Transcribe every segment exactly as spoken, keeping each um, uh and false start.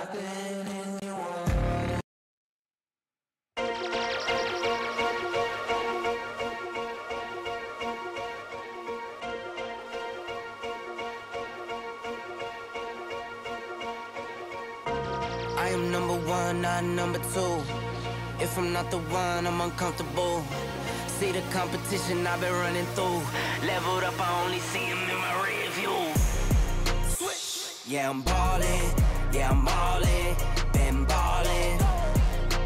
I am number one, not number two. If I'm not the one, I'm uncomfortable. See the competition I've been running through. Leveled up, I only see him in my rear view. Switch. Yeah, I'm ballin', yeah, I'm all in, been ballin'.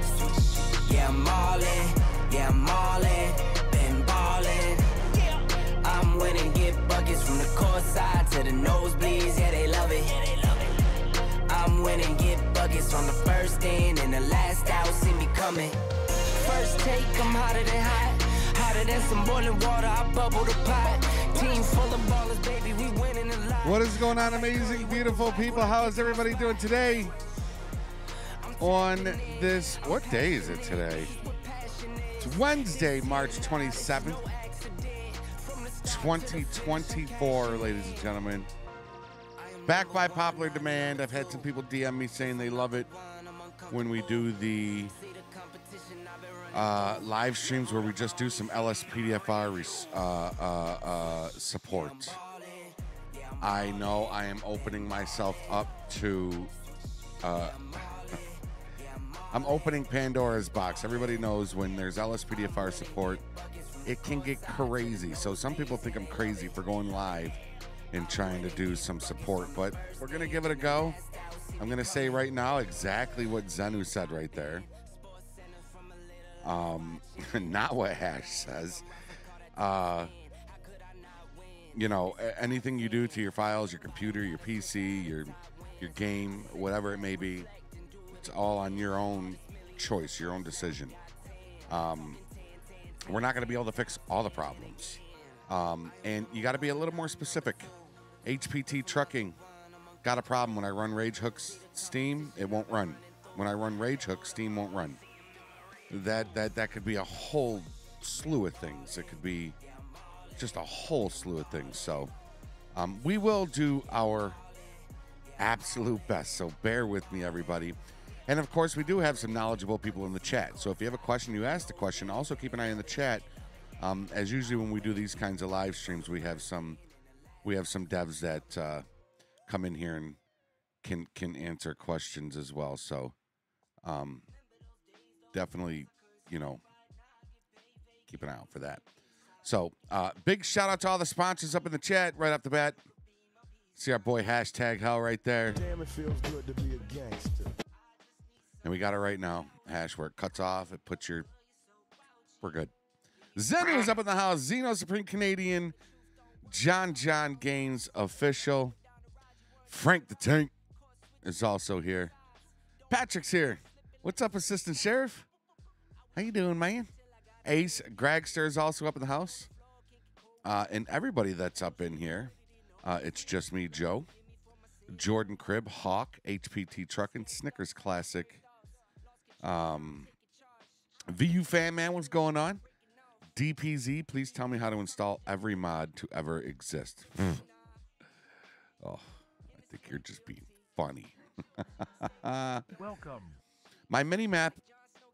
Switch. Yeah, I'm all in, yeah, I'm all in, been ballin'. Yeah. I'm winning, get buckets from the court side to the nosebleeds, yeah, they love it. Yeah, they love it. I'm winning, get buckets on the first in and the last out, see me coming. First take, I'm hotter than hot. Hotter than some boiling water, I bubble the pot. Team full of ballers, baby, we winning a lot. What is going on, amazing, beautiful people? How is everybody doing today? On this, what day is it today? It's Wednesday, March twenty-seventh, twenty twenty-four, ladies and gentlemen. Back by popular demand. I've had some people D M me saying they love it when we do the Uh, live streams where we just do some L S P D F R uh, uh, uh, support. I know I am opening myself up to uh, I'm opening Pandora's box. Everybody knows when there's L S P D F R support, it can get crazy. So some people think I'm crazy for going live and trying to do some support, but we're gonna give it a go. I'm gonna say right now exactly what Zenu said right there. Um, not what Hash says. Uh, you know, anything you do to your files, your computer, your P C, your your game, whatever it may be, it's all on your own choice, your own decision. Um, we're not going to be able to fix all the problems, um, and you got to be a little more specific. H P T Trucking got a problem. When I run Rage Hooks Steam, it won't run. When I run Rage Hooks, Steam won't run. That, that that could be a whole slew of things. It could be just a whole slew of things. So um, we will do our absolute best. So bear with me, everybody. And, of course, we do have some knowledgeable people in the chat. So if you have a question, you ask the question. Also keep an eye on the chat. Um, as usually when we do these kinds of live streams, we have some we have some devs that uh, come in here and can, can answer questions as well. So Um, definitely, you know, keep an eye out for that. So uh, big shout out to all the sponsors up in the chat right off the bat. See our boy hashtag Hell right there. Damn, it feels good to be a gangster. And we got it right now. Hash where it cuts off, it puts your, we're good. Zeno is up in the house. Zeno Supreme Canadian, John John Gaines Official, Frank the Tank is also here. Patrick's here. What's up, Assistant Sheriff? How you doing, man? Ace Gragster is also up in the house. Uh, and everybody that's up in here. Uh, it's just me, Joe. Jordan Cribb, Hawk, H P T Trucking, Snickers Classic. Um, V U Fan Man, what's going on? D P Z, please tell me how to install every mod to ever exist. Oh, I think you're just being funny. Welcome. My mini map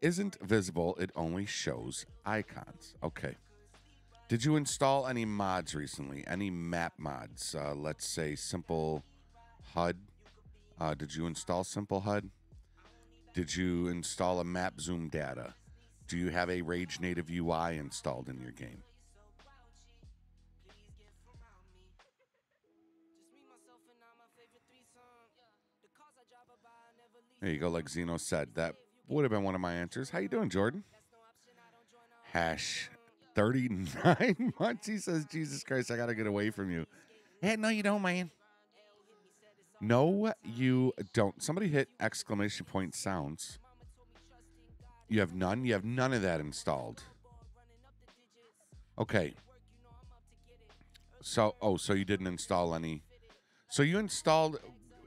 isn't visible, it only shows icons. Okay. Did you install any mods recently? Any map mods? Uh, let's say Simple H U D. Uh, did you install Simple H U D? Did you install a map zoom data? Do you have a Rage Native U I installed in your game? There you go, like Zeno said. That would have been one of my answers. How you doing, Jordan? Hash thirty-nine months. He says, Jesus Christ, I got to get away from you. Hey, no, you don't, man. No, you don't. Somebody hit exclamation point sounds. You have none. You have none of that installed. Okay. So, oh, so you didn't install any. So you installed...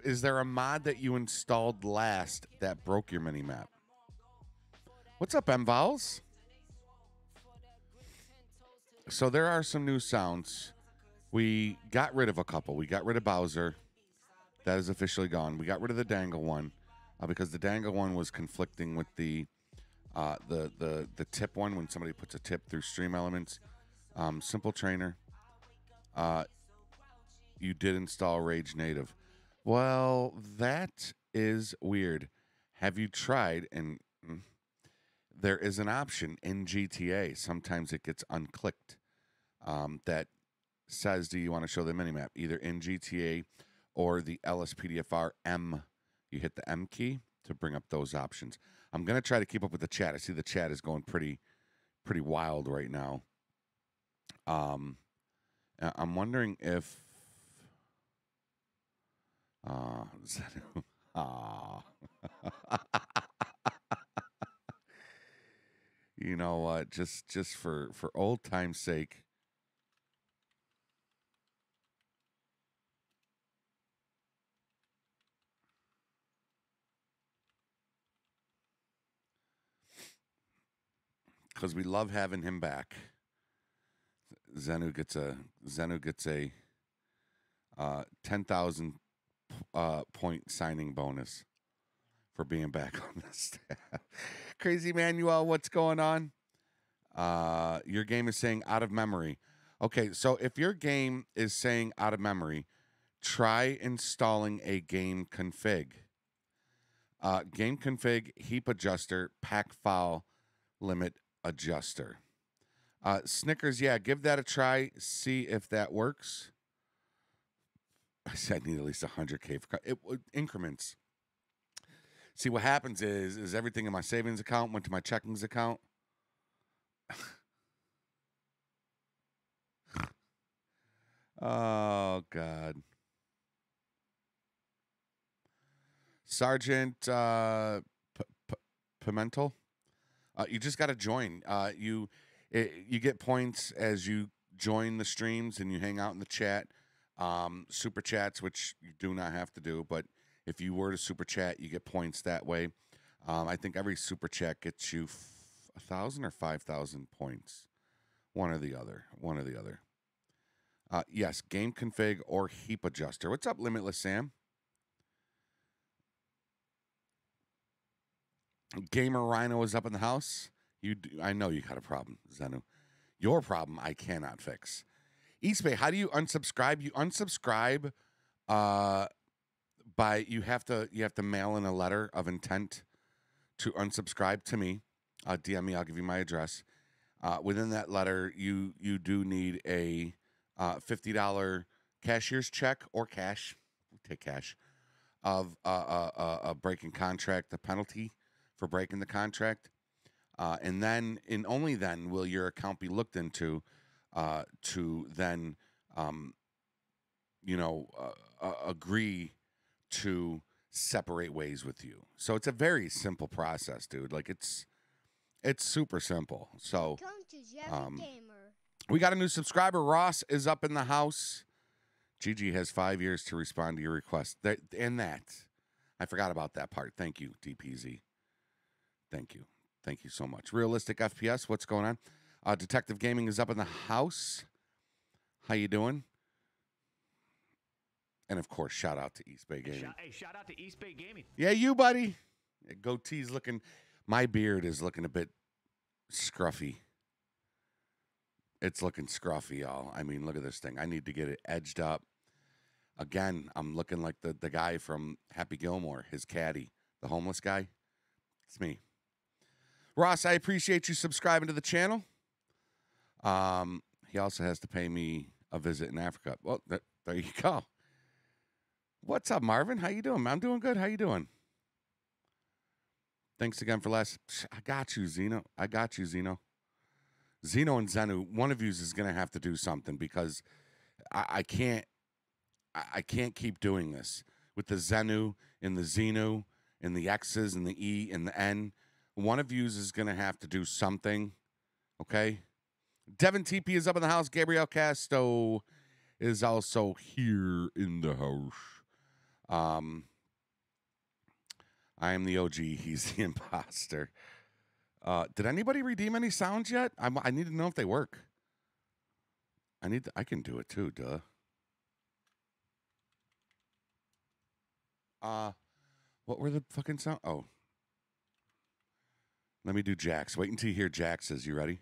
Is there a mod that you installed last that broke your mini-map? What's up, M-Vowels? So there are some new sounds. We got rid of a couple. We got rid of Bowser. That is officially gone. We got rid of the dangle one. uh, because the dangle one was conflicting with the uh, the the the tip one when somebody puts a tip through Stream Elements. Um, Simple Trainer, uh, you did install Rage Native. Well, that is weird. Have you tried? And mm, there is an option in G T A. Sometimes it gets unclicked um, that says, do you want to show the minimap? Either in G T A or the L S P D F R M. You hit the M key to bring up those options. I'm going to try to keep up with the chat. I see the chat is going pretty, pretty wild right now. Um, I'm wondering if... Uh, is that, oh. You know what? Uh, just just for, for old time's sake... Because we love having him back. Zenu gets a Zenu gets a uh, ten thousand uh, point signing bonus for being back on the staff. Crazy Manuel, what's going on? Uh, your game is saying out of memory. Okay, so if your game is saying out of memory, try installing a game config. Uh, game config, heap adjuster, pack file limit adjuster. Uh, Snickers, yeah, give that a try. See if that works. I said I need at least one hundred K for it, it, increments. See, what happens is, is everything in my savings account went to my checkings account. Oh, God. Sergeant uh, P P Pimentel, uh, you just got to join. Uh, you... It, you get points as you join the streams and you hang out in the chat. Um, super chats, which you do not have to do, but if you were to super chat, you get points that way. Um, I think every super chat gets you one thousand or five thousand points. One or the other. One or the other. Uh, yes, game config or heap adjuster. What's up, Limitless Sam? Gamer Rhino is up in the house. You do, I know you got a problem, Zenu. Your problem I cannot fix. East Bay, how do you unsubscribe? You unsubscribe uh, by you have to you have to mail in a letter of intent to unsubscribe to me. Uh, D M me, I'll give you my address. Uh, within that letter, you you do need a uh, fifty dollar cashier's check or cash. We'll take cash of uh, uh, uh, a breaking contract, the penalty for breaking the contract. Uh, and then, and only then, will your account be looked into uh, to then, um, you know, uh, uh, agree to separate ways with you. So it's a very simple process, dude. Like it's, it's super simple. So um, we got a new subscriber. Ross is up in the house. Gigi has five years to respond to your request. That, and that, I forgot about that part. Thank you, D P Z. Thank you. Thank you so much. Realistic F P S, what's going on? Uh, Detective Gaming is up in the house. How you doing? And, of course, shout out to East Bay Gaming. Hey, shout out to East Bay Gaming. Yeah, you, buddy. Goatee's looking. My beard is looking a bit scruffy. It's looking scruffy, y'all. I mean, look at this thing. I need to get it edged up. Again, I'm looking like the, the guy from Happy Gilmore, his caddy, the homeless guy. It's me. Ross, I appreciate you subscribing to the channel. Um, he also has to pay me a visit in Africa. Well, th there you go. What's up, Marvin? How you doing? I'm doing good. How you doing? Thanks again for last. I got you, Zeno. I got you, Zeno. Zeno and Zenu, one of you is going to have to do something because I, I can't. I, I can't keep doing this with the Zenu and the Zeno and the X's and the E and the N. One of you is going to have to do something, okay? Devin T P is up in the house. Gabriel Casto is also here in the house. Um, I am the O G. He's the imposter. Uh, did anybody redeem any sounds yet? I'm, I need to know if they work. I need. To, I can do it too, duh. Uh, What were the fucking sound? Oh. Let me do Jax. Wait until you hear Jax's. You ready?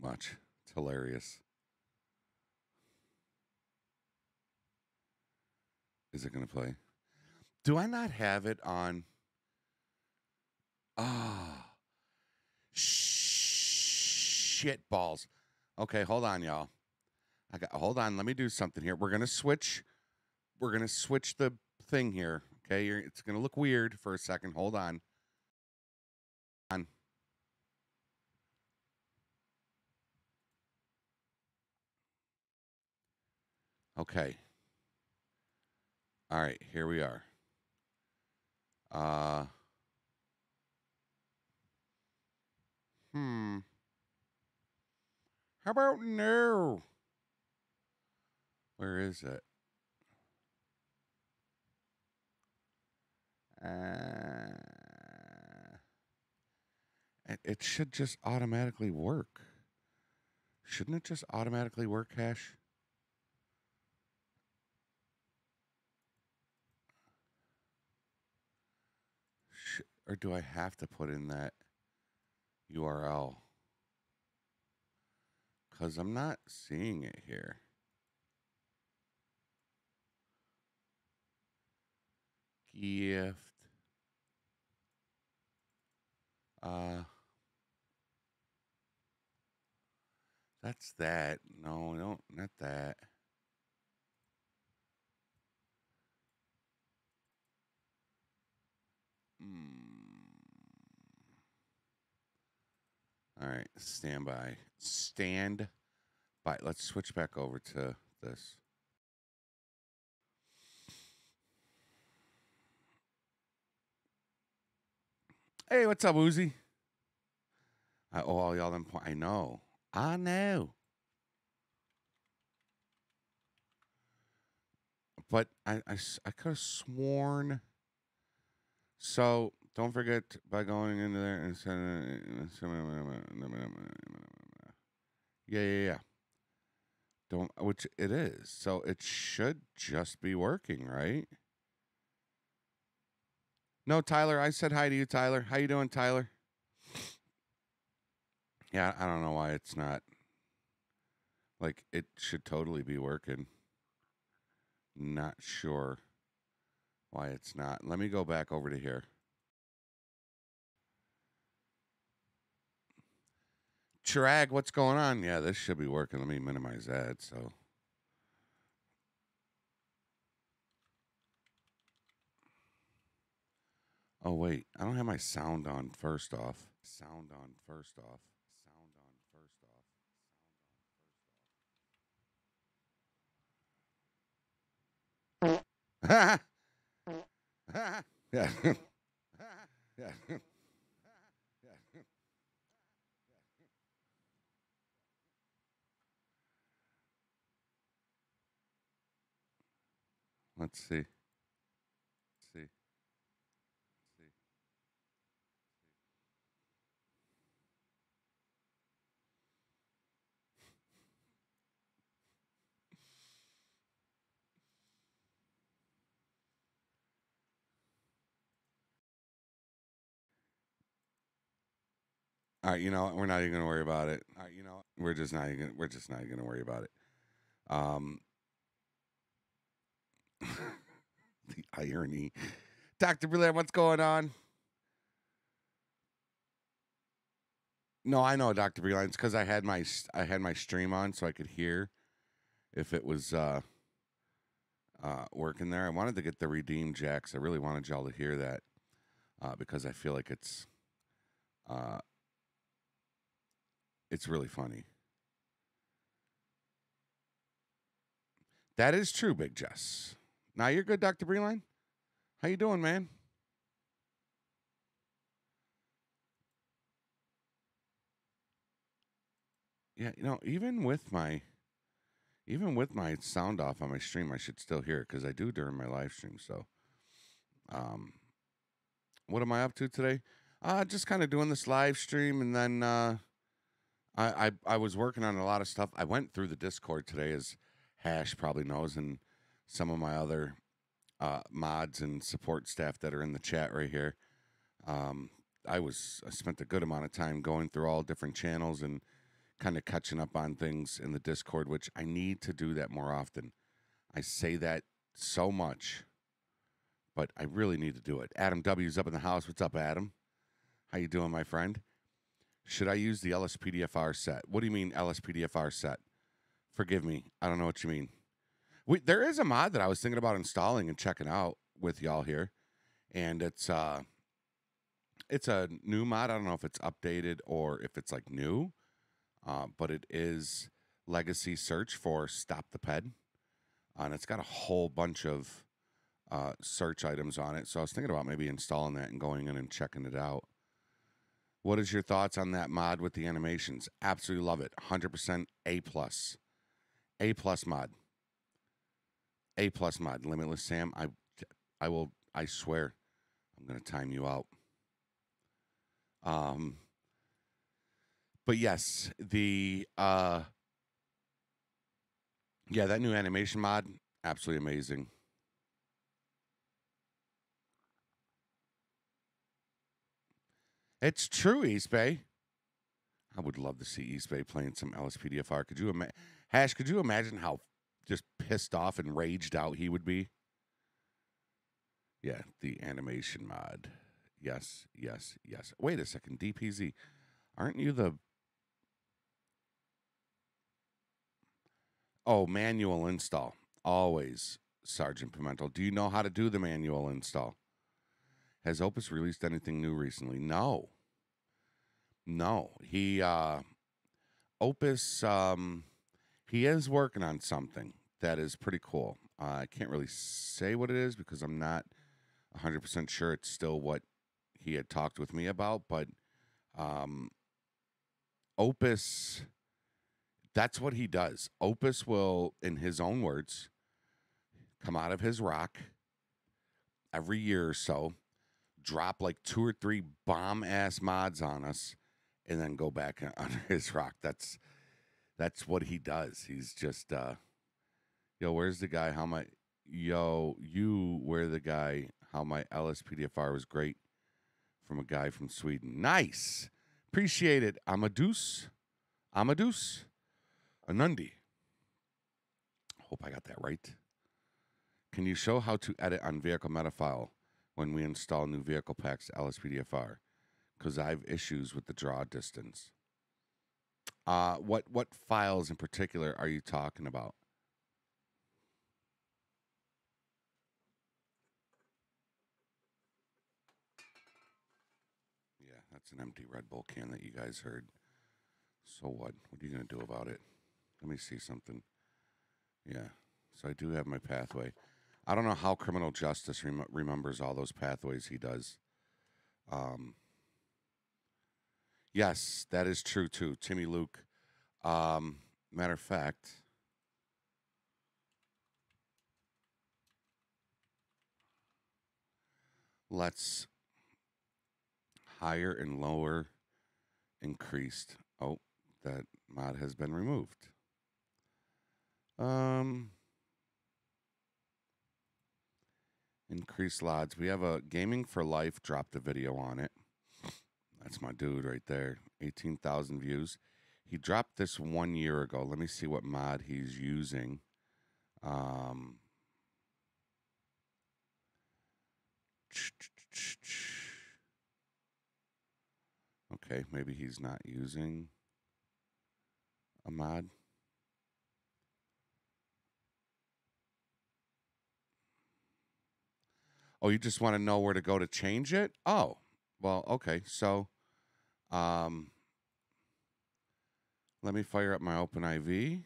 Watch. It's hilarious. Is it going to play? Do I not have it on? Ah. Oh. Shit balls. Okay, hold on, y'all. I got hold on. Let me do something here. We're going to switch. We're going to switch the thing here. Okay, You're, it's going to look weird for a second. Hold on. on. Okay. All right, here we are. Uh, hmm. How about no? Where is it? Uh, it should just automatically work. Shouldn't it just automatically work, Cash? Sh- or do I have to put in that U R L? Because I'm not seeing it here. Gift. Uh, that's that. No, no, not that. Mm. All right, stand by. Stand by. Let's switch back over to this. Hey, what's up, Uzi? I owe all y'all them points. I know. I know. But I, I, I could have sworn. So don't forget by going into there and sending. Yeah, yeah, yeah. Don't, which it is. So it should just be working, right? No, Tyler, I said hi to you, Tyler. How you doing, Tyler? Yeah, I don't know why it's not. Like, it should totally be working. Not sure why it's not. Let me go back over to here. Chirag, what's going on? Yeah, this should be working. Let me minimize that, so... Oh, wait. I don't have my sound on first off. Sound on first off. Sound on first off. Sound on first off. Yeah. Yeah. Let's see. All right, you know what? We're not even going to worry about it. All right, you know what? We're just not even. We're just not even going to worry about it. Um, the irony, Doctor Berlin, what's going on? No, I know, Doctor Berlin. It's because I had my I had my stream on, so I could hear if it was uh, uh, working there. I wanted to get the redeem jacks. I really wanted y'all to hear that uh, because I feel like it's. Uh, It's really funny. That is true, Big Jess. Now you're good, Doctor Breeline. How you doing, man? Yeah, you know, even with my, even with my sound off on my stream, I should still hear it because I do during my live stream. So, um, what am I up to today? Uh, just kind of doing this live stream, and then. Uh, I, I I was working on a lot of stuff. I went through the Discord today, as Hash probably knows, and some of my other uh, mods and support staff that are in the chat right here. Um, I was I spent a good amount of time going through all different channels and kind of catching up on things in the Discord, which I need to do that more often. I say that so much, but I really need to do it. Adam W's up in the house. What's up, Adam? How you doing, my friend? Should I use the L S P D F R set? What do you mean L S P D F R set? Forgive me. I don't know what you mean. We, there is a mod that I was thinking about installing and checking out with y'all here. And it's uh, it's a new mod. I don't know if it's updated or if it's like new. Uh, but it is legacy search for Stop the Ped. Uh, and it's got a whole bunch of uh, search items on it. So I was thinking about maybe installing that and going in and checking it out. What is your thoughts on that mod with the animations? Absolutely love it. one hundred percent A+. A+ mod. A+ mod. Limitless Sam, I, I will, I swear, I'm going to time you out. Um, but yes, the, uh, yeah, that new animation mod, absolutely amazing. It's true, East Bay. I would love to see East Bay playing some L S P D F R. Could you imagine, Hash, could you imagine how just pissed off and raged out he would be? Yeah, the animation mod. Yes, yes, yes. Wait a second, D P Z. Aren't you the... Oh, manual install. Always, Sergeant Pimentel. Do you know how to do the manual install? Has Opus released anything new recently? No. No. He, uh, Opus, um, he is working on something that is pretty cool. Uh, I can't really say what it is because I'm not one hundred percent sure it's still what he had talked with me about. But um, Opus, that's what he does. Opus will, in his own words, come out of his rock every year or so, drop like two or three bomb-ass mods on us, and then go back under his rock. That's that's what he does. He's just, uh, yo, where's the guy? How my, yo, you were the guy. How my L S P D F R was great from a guy from Sweden. Nice. Appreciate it. Amadeus. Amadeus. Anundi. Hope I got that right. Can you show how to edit on Vehicle Metafile when we install new vehicle packs L S P D F R, because I have issues with the draw distance. Uh, what what files in particular are you talking about? Yeah, that's an empty Red Bull can that you guys heard. So what? What are you going to do about it? Let me see something. Yeah, so I do have my pathway. I don't know how criminal justice rem remembers all those pathways he does. Um, yes, that is true, too, Timmy Luke. Um, matter of fact, let's higher and lower increased. Oh, that mod has been removed. Um... Increase L O Ds. We have a Gaming for Life dropped a video on it. That's my dude right there. eighteen thousand views. He dropped this one year ago. Let me see what mod he's using. Um, okay, maybe he's not using a mod. Oh, you just want to know where to go to change it? Oh, well, okay. So um, let me fire up my OpenIV.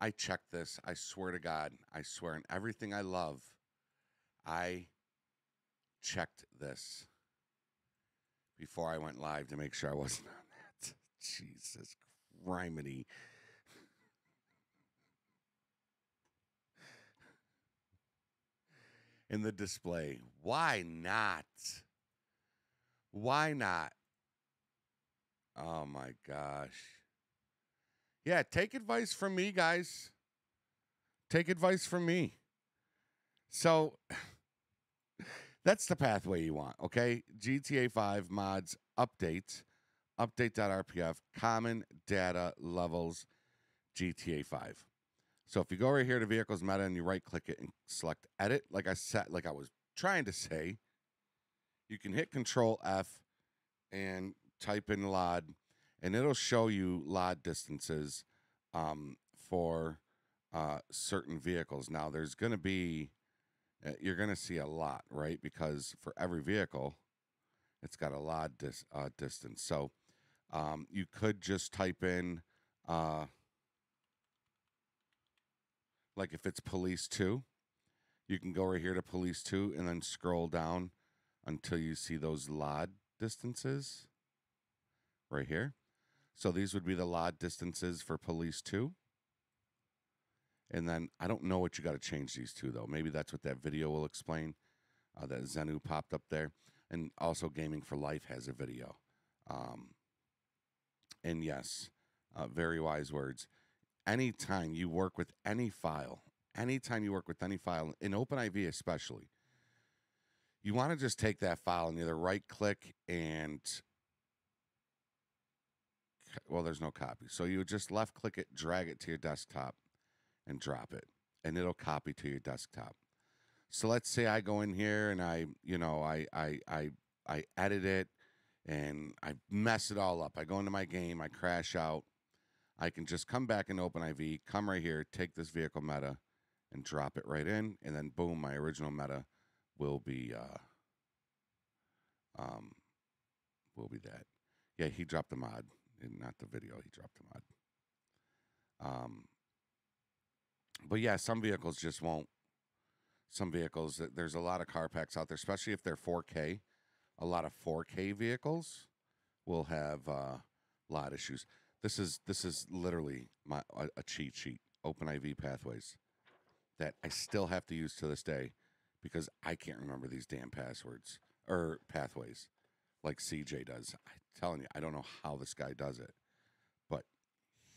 I checked this. I swear to God, I swear on everything I love, I checked this before I went live to make sure I wasn't on that. Jesus criminy. In the display. Why not? Why not? Oh, my gosh. Yeah, take advice from me, guys. Take advice from me. So that's the pathway you want, okay? G T A five mods update, update.rpf, common data levels, G T A five. So if you go right here to vehicles meta and you right-click it and select edit, like I said, like I was trying to say, you can hit Control F and type in L O D, and it'll show you L O D distances um, for uh, certain vehicles. Now, there's going to be, you're going to see a lot, right? Because for every vehicle, it's got a L O D dis, uh, distance. So um, you could just type in, uh, like if it's police two, you can go right here to police two and then scroll down until you see those L O D distances right here. So these would be the L O D distances for police two. And then I don't know what you got to change these to, though. Maybe that's what that video will explain, uh, that Zenu popped up there. And also Gaming for Life has a video. Um, and yes, uh, very wise words. Anytime you work with any file, anytime you work with any file, in OpenIV especially, you want to just take that file and either right-click and, well, there's no copy. So you just left-click it, drag it to your desktop, and drop it, and it'll copy to your desktop. So let's say I go in here and I, you know, I, I, I, I edit it, and I mess it all up. I go into my game, I crash out. I can just come back in OpenIV, come right here, take this vehicle meta, and drop it right in, and then boom, my original meta will be, uh, um, will be that. Yeah, he dropped the mod, not the video. He dropped the mod. Um, but yeah, some vehicles just won't. Some vehicles, there's a lot of car packs out there, especially if they're four K. A lot of four K vehicles will have uh, L O D issues. This is this is literally my a, a cheat sheet, OpenIV pathways, that I still have to use to this day because I can't remember these damn passwords or pathways like C J does. I'm telling you, I don't know how this guy does it, but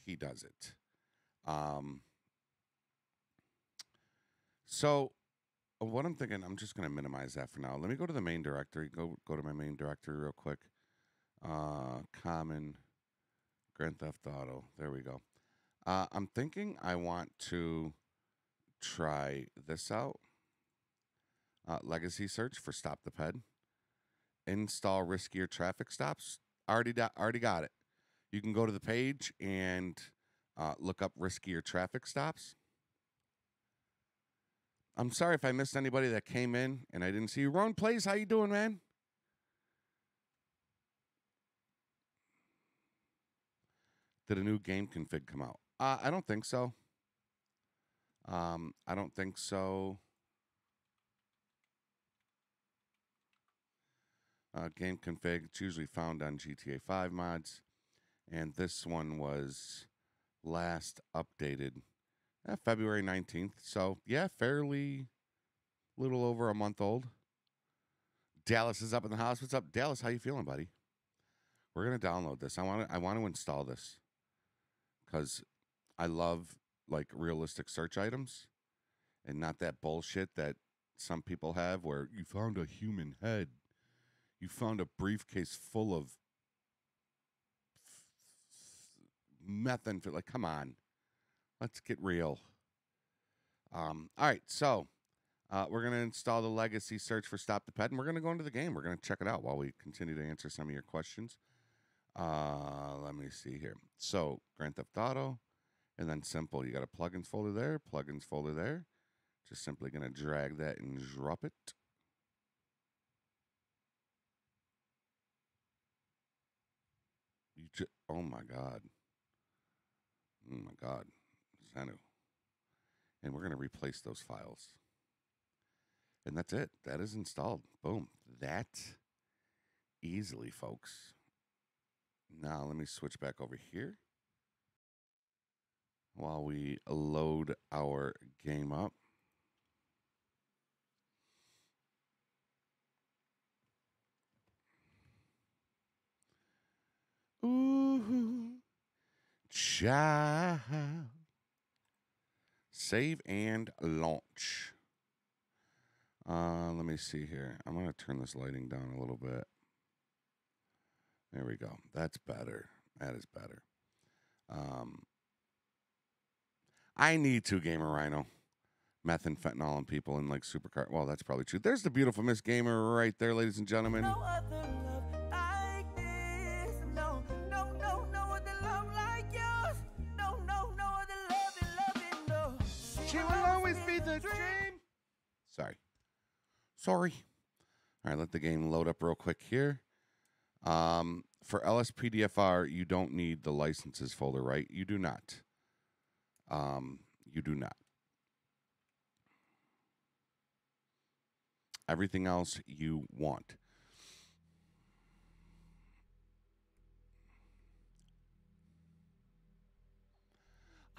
he does it. Um, so what I'm thinking, I'm just going to minimize that for now. Let me go to the main directory. Go, go to my main directory real quick. Uh, common... Grand Theft Auto. There we go. Uh, I'm thinking I want to try this out. Uh, legacy search for Stop the P E D. Install riskier traffic stops. Already, already got it. You can go to the page and uh, look up riskier traffic stops. I'm sorry if I missed anybody that came in and I didn't see you. Ron Plays, how you doing, man? Did a new game config come out? Uh, I don't think so. Um, I don't think so. Uh, game config, it's usually found on G T A five mods. And this one was last updated uh, February nineteenth. So, yeah, fairly little over a month old. Dallas is up in the house. What's up, Dallas? How you feeling, buddy? We're going to download this. I want to, I want to install this. Because I love, like, realistic search items and not that bullshit that some people have where you found a human head. You found a briefcase full of methamphetamine. Like, come on. Let's get real. Um, all right, so uh, we're going to install the legacy search for Stop the P E D, and we're going to go into the game. We're going to check it out while we continue to answer some of your questions. Uh, let me see here. So Grand Theft Auto, and then simple. You got a plugins folder there, plugins folder there. Just simply gonna drag that and drop it. You just, oh my god, oh my god, Zenu. and we're going to replace those files. And that's it. That is installed. Boom. That easily, folks. Now let me switch back over here while we load our game up. Ooh, child. Save and launch. Uh, let me see here. I'm going to turn this lighting down a little bit. There we go. That's better. That is better. Um, I need to, Gamer Rhino. Meth and fentanyl and people in like supercar. Well, that's probably true. There's the beautiful Miss Gamer right there, ladies and gentlemen. No other love like this. No, no, no, no other love like yours. No, no, no other love and loving, no. She will always be the dream. Sorry. Sorry. All right, let the game load up real quick here. Um, for L S P D F R, you don't need the licenses folder, right? You do not. Um, you do not. Everything else you want.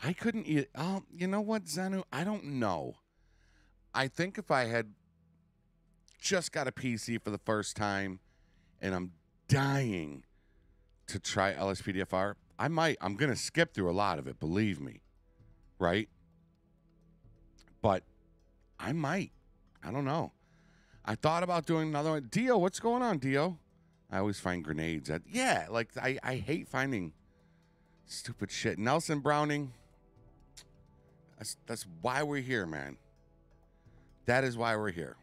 I couldn't eat. Oh, you know what, Zenu? I don't know. I think if I had just got a P C for the first time and I'm dying to try L S P D F R, I might. I'm going to skip through a lot of it, believe me. Right? But I might. I don't know. I thought about doing another one. Dio, what's going on, Dio? I always find grenades. At, yeah, like, I, I hate finding stupid shit. Nelson Browning, that's, that's why we're here, man. That is why we're here.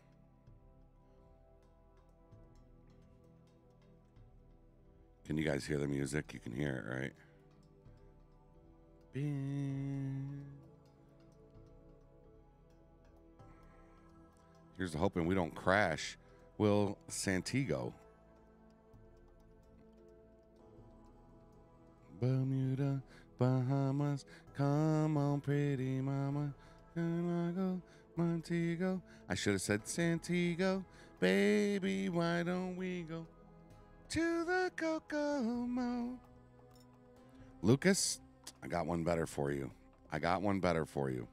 Can you guys hear the music? You can hear it, right? Bing. Here's hoping we don't crash. Will Santiago. Bermuda, Bahamas, come on, pretty mama. Monaco, Montego. I should have said Santiago. Baby, why don't we go to the Kokomo? Lucas, I got one better for you. I got one better for you.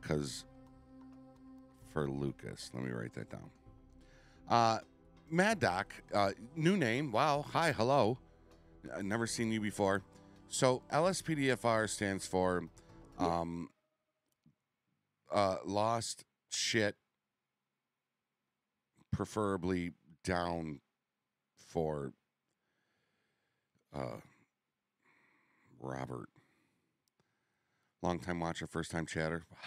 Because for Lucas, let me write that down. Uh, Mad Doc, uh, new name. Wow. Hi. Hello. I've never seen you before. So L S P D F R stands for um, uh, lost shit. Preferably down for uh, Robert. Long time watcher, first time chatter. Wow.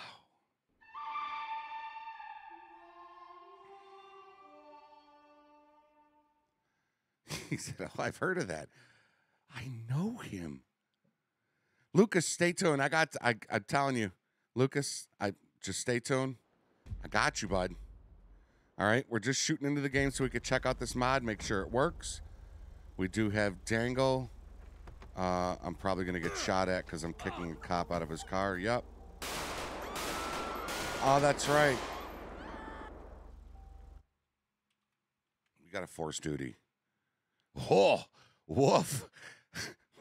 He said, oh, I've heard of that. I know him. Lucas, stay tuned. I got, I, I'm telling you, Lucas, I just stay tuned. I got you, bud. All right, we're just shooting into the game so we could check out this mod, make sure it works. We do have Dangle. Uh, I'm probably going to get shot at because I'm kicking a cop out of his car. Yep. Oh, that's right. We got a force duty. Oh, woof.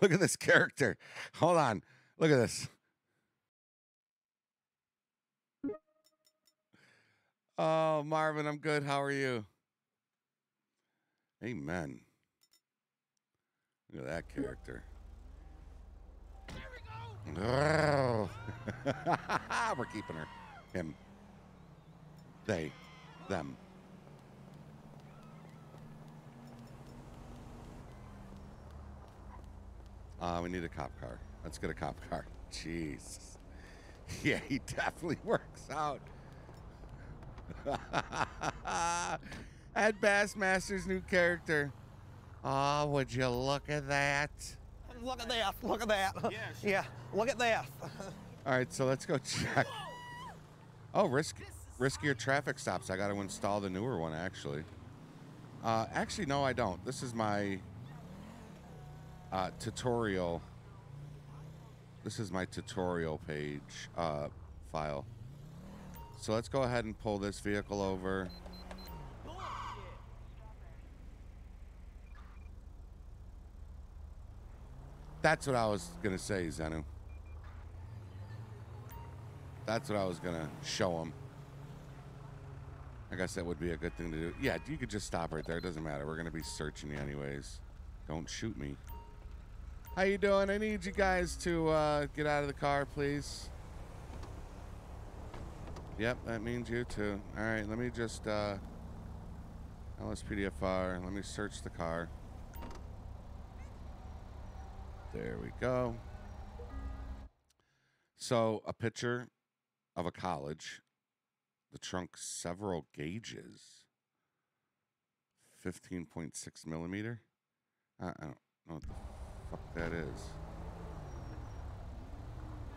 Look at this character. Hold on. Look at this. Oh, Marvin, I'm good. How are you? Amen. Look at that character. There we go. Oh. We're keeping her. Him. They. Them. Uh, we need a cop car. Let's get a cop car. Jeez. Yeah, he definitely works out. At Bassmaster's new character. Oh, would you look at that? Look at that. Look at that. Yeah, sure. Yeah, look at that. All right, so let's go check. Oh, risk, riskier traffic stops. I got to install the newer one, actually. Uh, actually, no, I don't. This is my uh, tutorial This is my tutorial page uh, file. So let's go ahead and pull this vehicle over. That's what I was going to say, Zenu. That's what I was going to show him. I guess that would be a good thing to do. Yeah, you could just stop right there. It doesn't matter. We're going to be searching you anyways. Don't shoot me. How you doing? I need you guys to uh, get out of the car, please. Yep, that means you too. All right, let me just uh, L S P D F R. Let me search the car. There we go. So a picture of a college. The trunk, several gauges. fifteen point six millimeter. Uh, I don't know what the fuck that is.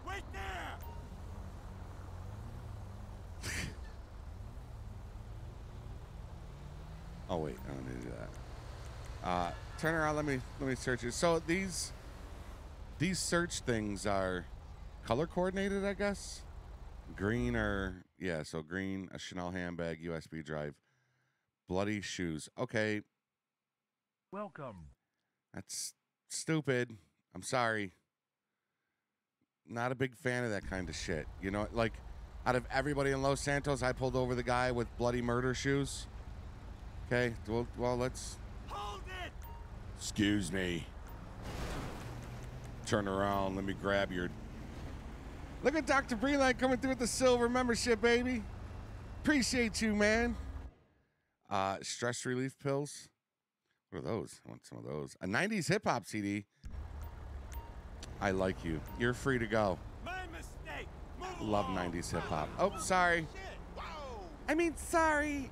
Wait there! Oh wait, I don't need to do that. Uh, turn around. Let me let me search it. So these these search things are color coordinated, I guess. Green or yeah, so green, a Chanel handbag, U S B drive, bloody shoes. Okay. Welcome. That's stupid. I'm sorry. Not a big fan of that kind of shit. You know, like out of everybody in Los Santos, I pulled over the guy with bloody murder shoes. Okay. Well, well let's hold it. Excuse me. Turn around. Let me grab your. Look at Doctor Breland coming through with the silver membership, baby. Appreciate you, man. Uh, stress relief pills. What are those? I want some of those. A nineties hip hop C D. I like you. You're free to go. My mistake. Move Love on. nineties hip hop. Oh, sorry. I mean, sorry.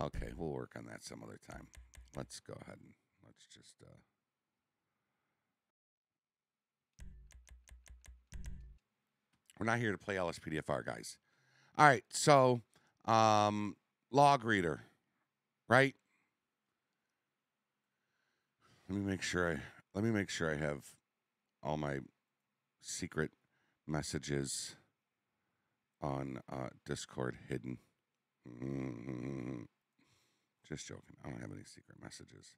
Okay, we'll work on that some other time. Let's go ahead and let's just. Uh... We're not here to play L S P D F R, guys. All right, so um, log reader, right? Let me make sure I let me make sure I have all my secret messages on uh, Discord hidden. Mm-hmm. Just joking. I don't have any secret messages.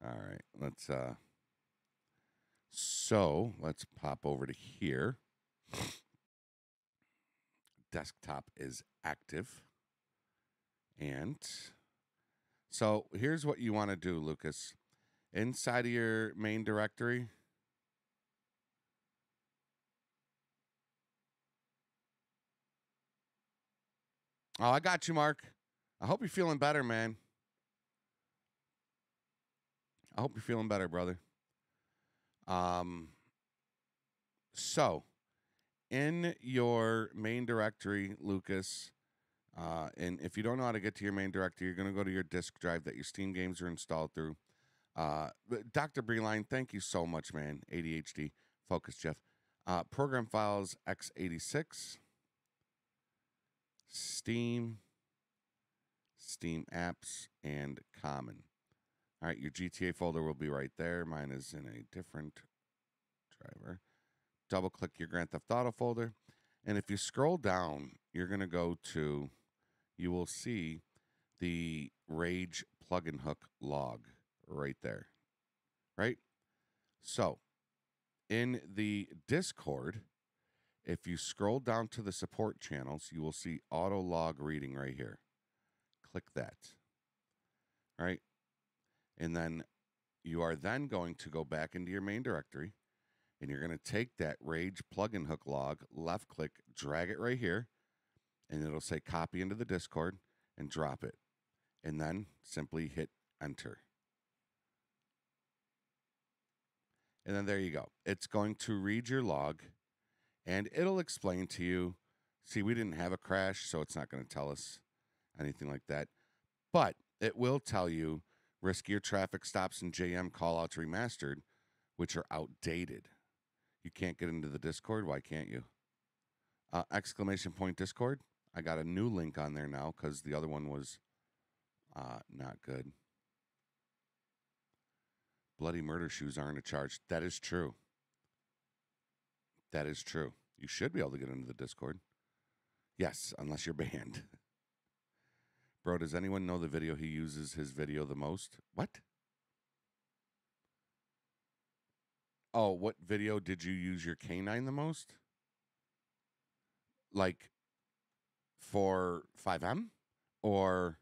All right, let's, uh, so let's pop over to here. Desktop is active. And so here's what you want to do, Lucas. Inside of your main directory. Oh, I got you, Mark. I hope you're feeling better, man. I hope you're feeling better, brother. Um, so, in your main directory, Lucas, uh, and if you don't know how to get to your main directory, you're going to go to your disk drive that your Steam games are installed through. Uh, Doctor Breline, thank you so much, man. A D H D. Focus, Jeff. Uh, program files x eighty-six. Steam. Steam apps and common. All right, your G T A folder will be right there. Mine is in a different driver. Double-click your Grand Theft Auto folder. And if you scroll down, you're going to go to, you will see the Rage plugin hook log right there, right? So in the Discord, if you scroll down to the support channels, you will see auto log reading right here. Click that, right? And then you are then going to go back into your main directory and you're going to take that Rage plugin hook log, left click, drag it right here, and it'll say copy into the Discord and drop it. And then simply hit enter. And then there you go. It's going to read your log and it'll explain to you. See, we didn't have a crash, so it's not going to tell us anything like that. But it will tell you riskier traffic stops and J M callouts remastered, which are outdated. You can't get into the Discord. Why can't you? Uh, exclamation point Discord. I got a new link on there now because the other one was uh, not good. Bloody murder shoes aren't a charge. That is true. That is true. You should be able to get into the Discord. Yes, unless you're banned. Bro, does anyone know the video he uses his video the most? What? Oh, what video did you use your canine the most? Like for five M or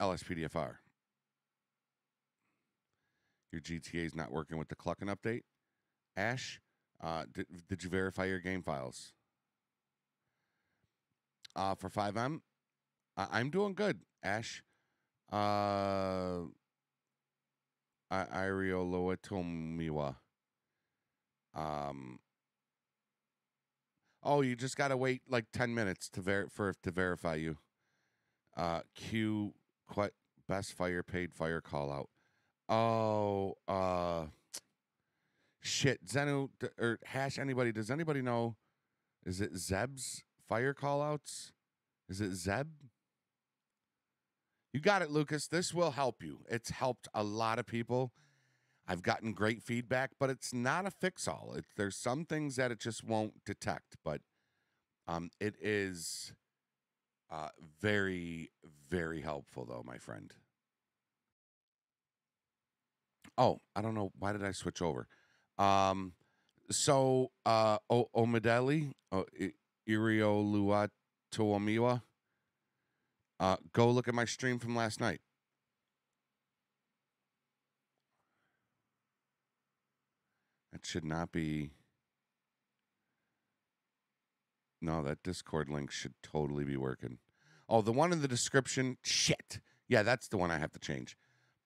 L S P D F R? Your G T A's not working with the Cluckin update? Ash, uh, did, did you verify your game files? Uh, for five M, uh, I'm doing good, Ash. Uh, Irioloatomiwa. Um. Oh, you just gotta wait like ten minutes to ver for to verify you. Uh, Q. What best fire paid fire call out? Oh, uh, shit. Zenu or hash anybody? Does anybody know? Is it Zeb's fire callouts? Is it Zeb? You got it, Lucas. This will help you. It's helped a lot of people. I've gotten great feedback, but it's not a fix-all. It, there's some things that it just won't detect, but um, it is uh, very, very helpful, though, my friend. Oh, I don't know. Why did I switch over? Um, so, uh, Omedeli, oh, Irioluatomiwa, uh, go look at my stream from last night. That should not be. No, that Discord link should totally be working. Oh, the one in the description. Shit. Yeah, that's the one I have to change.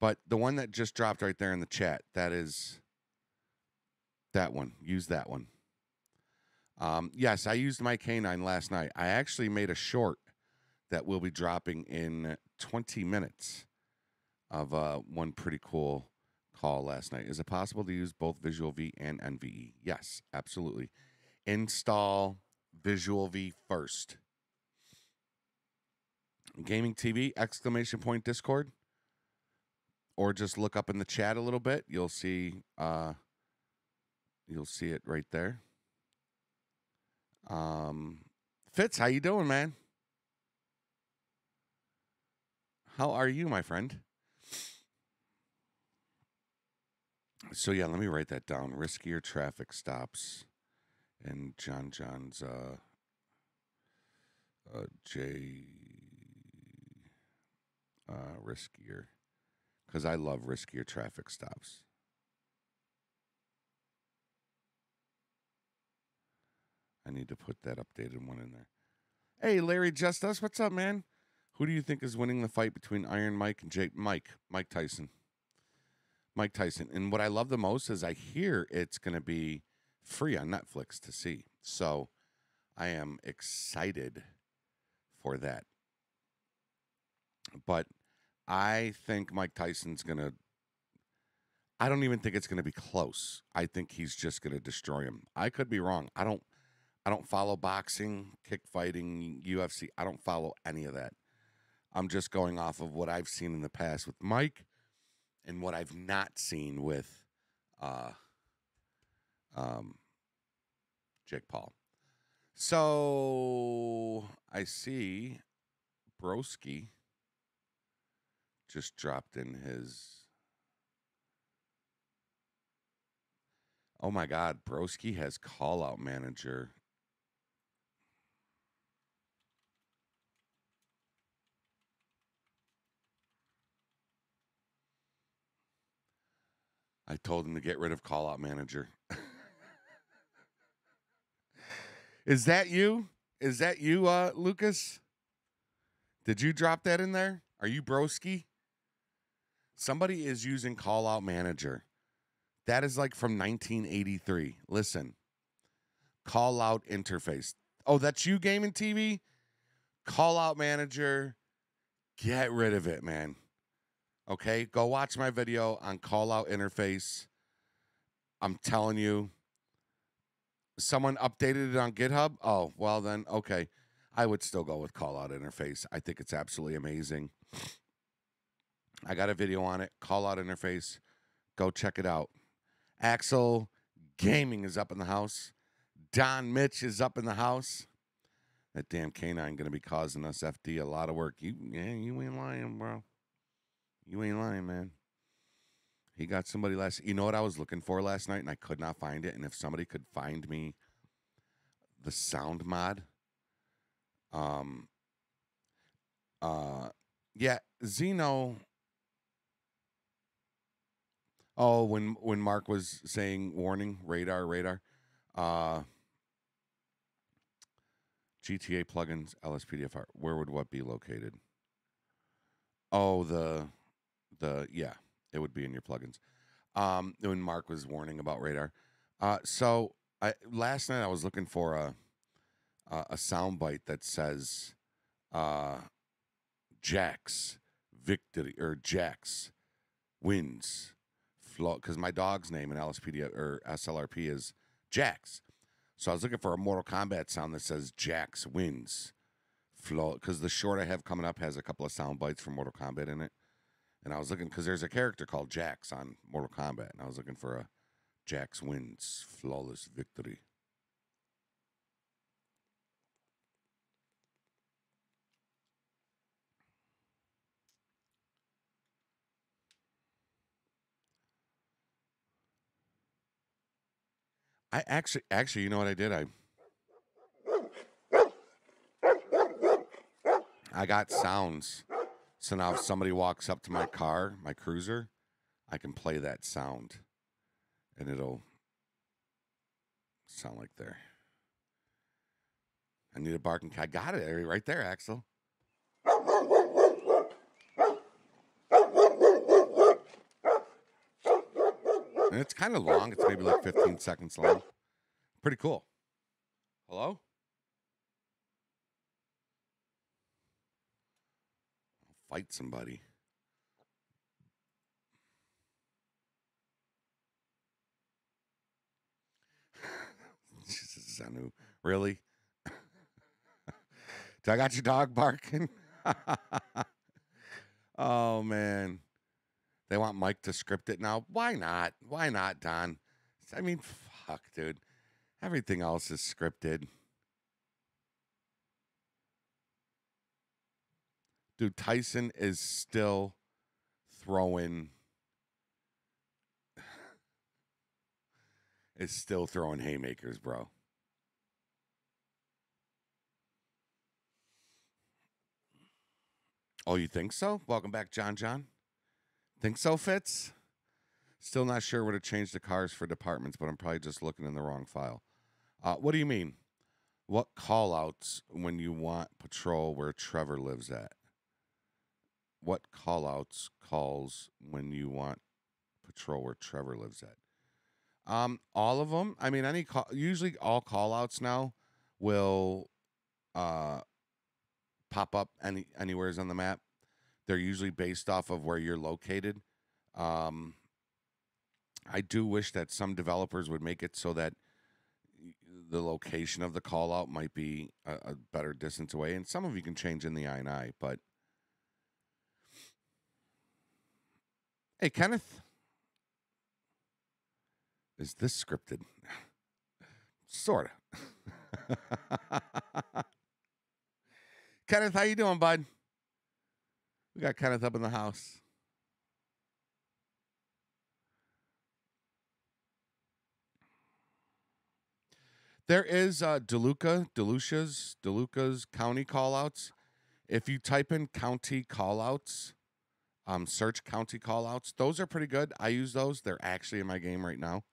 But the one that just dropped right there in the chat, that is that one. Use that one. Um, yes, I used my canine last night. I actually made a short that will be dropping in twenty minutes of uh, one pretty cool call last night. Is it possible to use both Visual V and N V E? Yes, absolutely. Install Visual V first. Gaming T V, exclamation point Discord. Or just look up in the chat a little bit. You'll see, uh, you'll see it right there. Um, Fitz, how you doing, man? How are you, my friend? So, yeah, let me write that down. Riskier traffic stops. And John John's uh, uh, J uh, riskier. Because I love riskier traffic stops. I need to put that updated one in there. Hey, Larry Just Us, what's up, man? Who do you think is winning the fight between Iron Mike and Jake? Mike. Mike Tyson. Mike Tyson. And what I love the most is I hear it's going to be free on Netflix to see. So I am excited for that. But I think Mike Tyson's going to, I don't even think it's going to be close. I think he's just going to destroy him. I could be wrong. I don't, I don't follow boxing, kick fighting, U F C. I don't follow any of that. I'm just going off of what I've seen in the past with Mike and what I've not seen with uh, um, Jake Paul. So I see Broski just dropped in his. Oh my God, Broski has call out manager. I told him to get rid of call out manager. Is that you? Is that you, uh, Lucas? Did you drop that in there? Are you Broski? Somebody is using Callout Manager. That is like from nineteen eighty-three. Listen. Callout interface. Oh, that's you, Gaming T V? Callout Manager. Get rid of it, man. Okay? Go watch my video on Callout interface. I'm telling you. Someone updated it on GitHub? Oh, well then, okay. I would still go with Call-Out Interface. I think it's absolutely amazing. I got a video on it. Call-Out Interface. Go check it out. Axel Gaming is up in the house. Don Mitch is up in the house. That damn canine going to be causing us F D a lot of work. You, yeah, you ain't lying, bro. You ain't lying, man. He got somebody last. You know what I was looking for last night, and I could not find it. And if somebody could find me the sound mod, um, uh, yeah, Zeno. Oh, when when Mark was saying warning, radar, radar, uh, G T A plugins, L S P D F R. Where would what be located? Oh, the the yeah. It would be in your plugins. Um, when Mark was warning about radar, uh, so I, last night I was looking for a a, a soundbite that says uh, "Jax victory" or "Jax wins," because my dog's name in L S P D or S L R P is Jax. So I was looking for a Mortal Kombat sound that says "Jax wins," flow, because the short I have coming up has a couple of sound bites from Mortal Kombat in it. And I was looking, because there's a character called Jax on Mortal Kombat, and I was looking for a Jax wins flawless victory. I actually, actually, you know what I did? I I got sounds. So now if somebody walks up to my car, my cruiser, I can play that sound, and it'll sound like there. I need a barking cat. I got it right there, Axel. And it's kind of long. It's maybe like fifteen seconds long. Pretty cool. Hello? Fight somebody. Jesus, Zanu. Really? Do I got your dog barking? Oh, man. They want Mike to script it now. Why not? Why not, Don? I mean, fuck, dude. Everything else is scripted. Dude, Tyson is still throwing is still throwing haymakers, bro. Oh, you think so? Welcome back, John John. Think so, Fitz? Still not sure where to change the cars for departments, but I'm probably just looking in the wrong file. Uh, what do you mean? What call-outs when you want patrol where Trevor lives at? What call-outs calls when you want patrol where Trevor lives at? Um, all of them. I mean, any call, usually all call-outs now will uh, pop up any anywheres on the map. They're usually based off of where you're located. Um, I do wish that some developers would make it so that the location of the call-out might be a, a better distance away, and some of you can change in the I and I, but hey, Kenneth, is this scripted? Sorta. Kenneth, how you doing, bud? We got Kenneth up in the house. There is uh, DeLuca, DeLucia's, DeLuca's county callouts. If you type in county callouts, Um, search county callouts. Those are pretty good. I use those. They're actually in my game right now.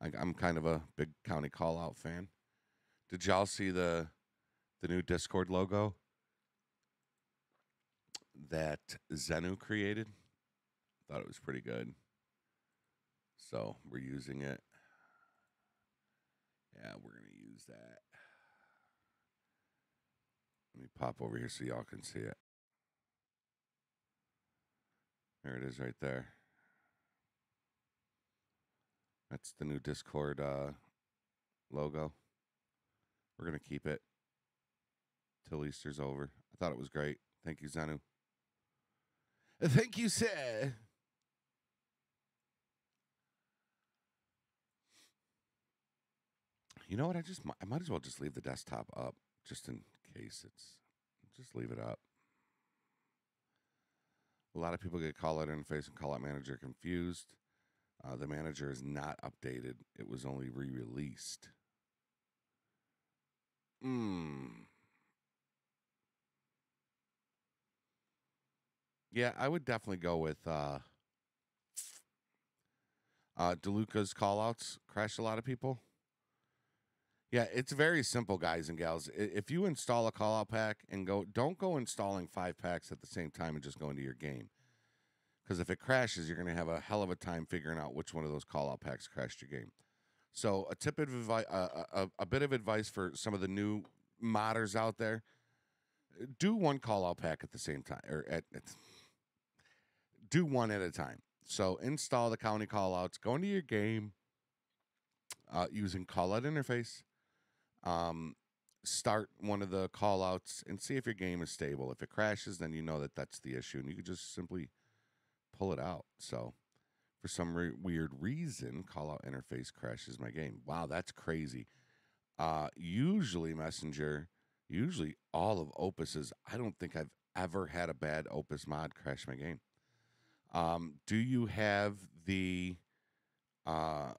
I, I'm kind of a big county callout fan. Did y'all see the the new Discord logo that Zenu created? Thought it was pretty good. So we're using it. Yeah, we're gonna use that. Let me pop over here so y'all can see it. There it is right there. That's the new Discord uh, logo. We're going to keep it. till Easter's over. I thought it was great. Thank you, Zanu. Thank you, sir. You know what? I just I might as well just leave the desktop up just in case it's. Just leave it up. A lot of people get callout interface and callout manager confused. Uh, the manager is not updated. It was only re-released. Hmm. Yeah, I would definitely go with uh, uh, DeLuca's callouts crash a lot of people. Yeah, it's very simple, guys and gals. If you install a callout pack and go, don't go installing five packs at the same time and just go into your game. Because if it crashes, you're going to have a hell of a time figuring out which one of those callout packs crashed your game. So a tip of advice, uh, a, a bit of advice for some of the new modders out there: do one callout pack at the same time, or at, at do one at a time. So install the county callouts, go into your game uh, using callout interface. Um, start one of the callouts and see if your game is stable. If it crashes, then you know that that's the issue, and you can just simply pull it out. So for some re weird reason, callout interface crashes my game. Wow, that's crazy. Uh, usually Messenger, usually all of Opus's, I don't think I've ever had a bad Opus mod crash my game. Um, do you have the... Uh,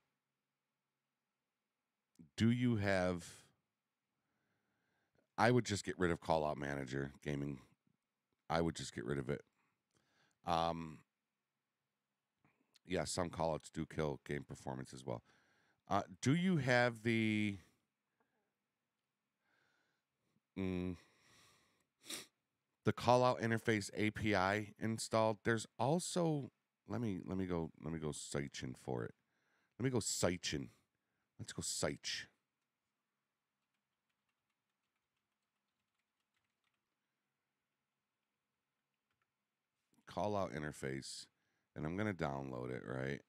do you have... I would just get rid of Callout Manager Gaming. I would just get rid of it. Um, yeah, some callouts do kill game performance as well. Uh, do you have the... Mm, the Callout Interface A P I installed? There's also... Let me, let me go, let me go searching for it. Let me go searching. Let's go search. Callout interface, and I'm going to download it, right?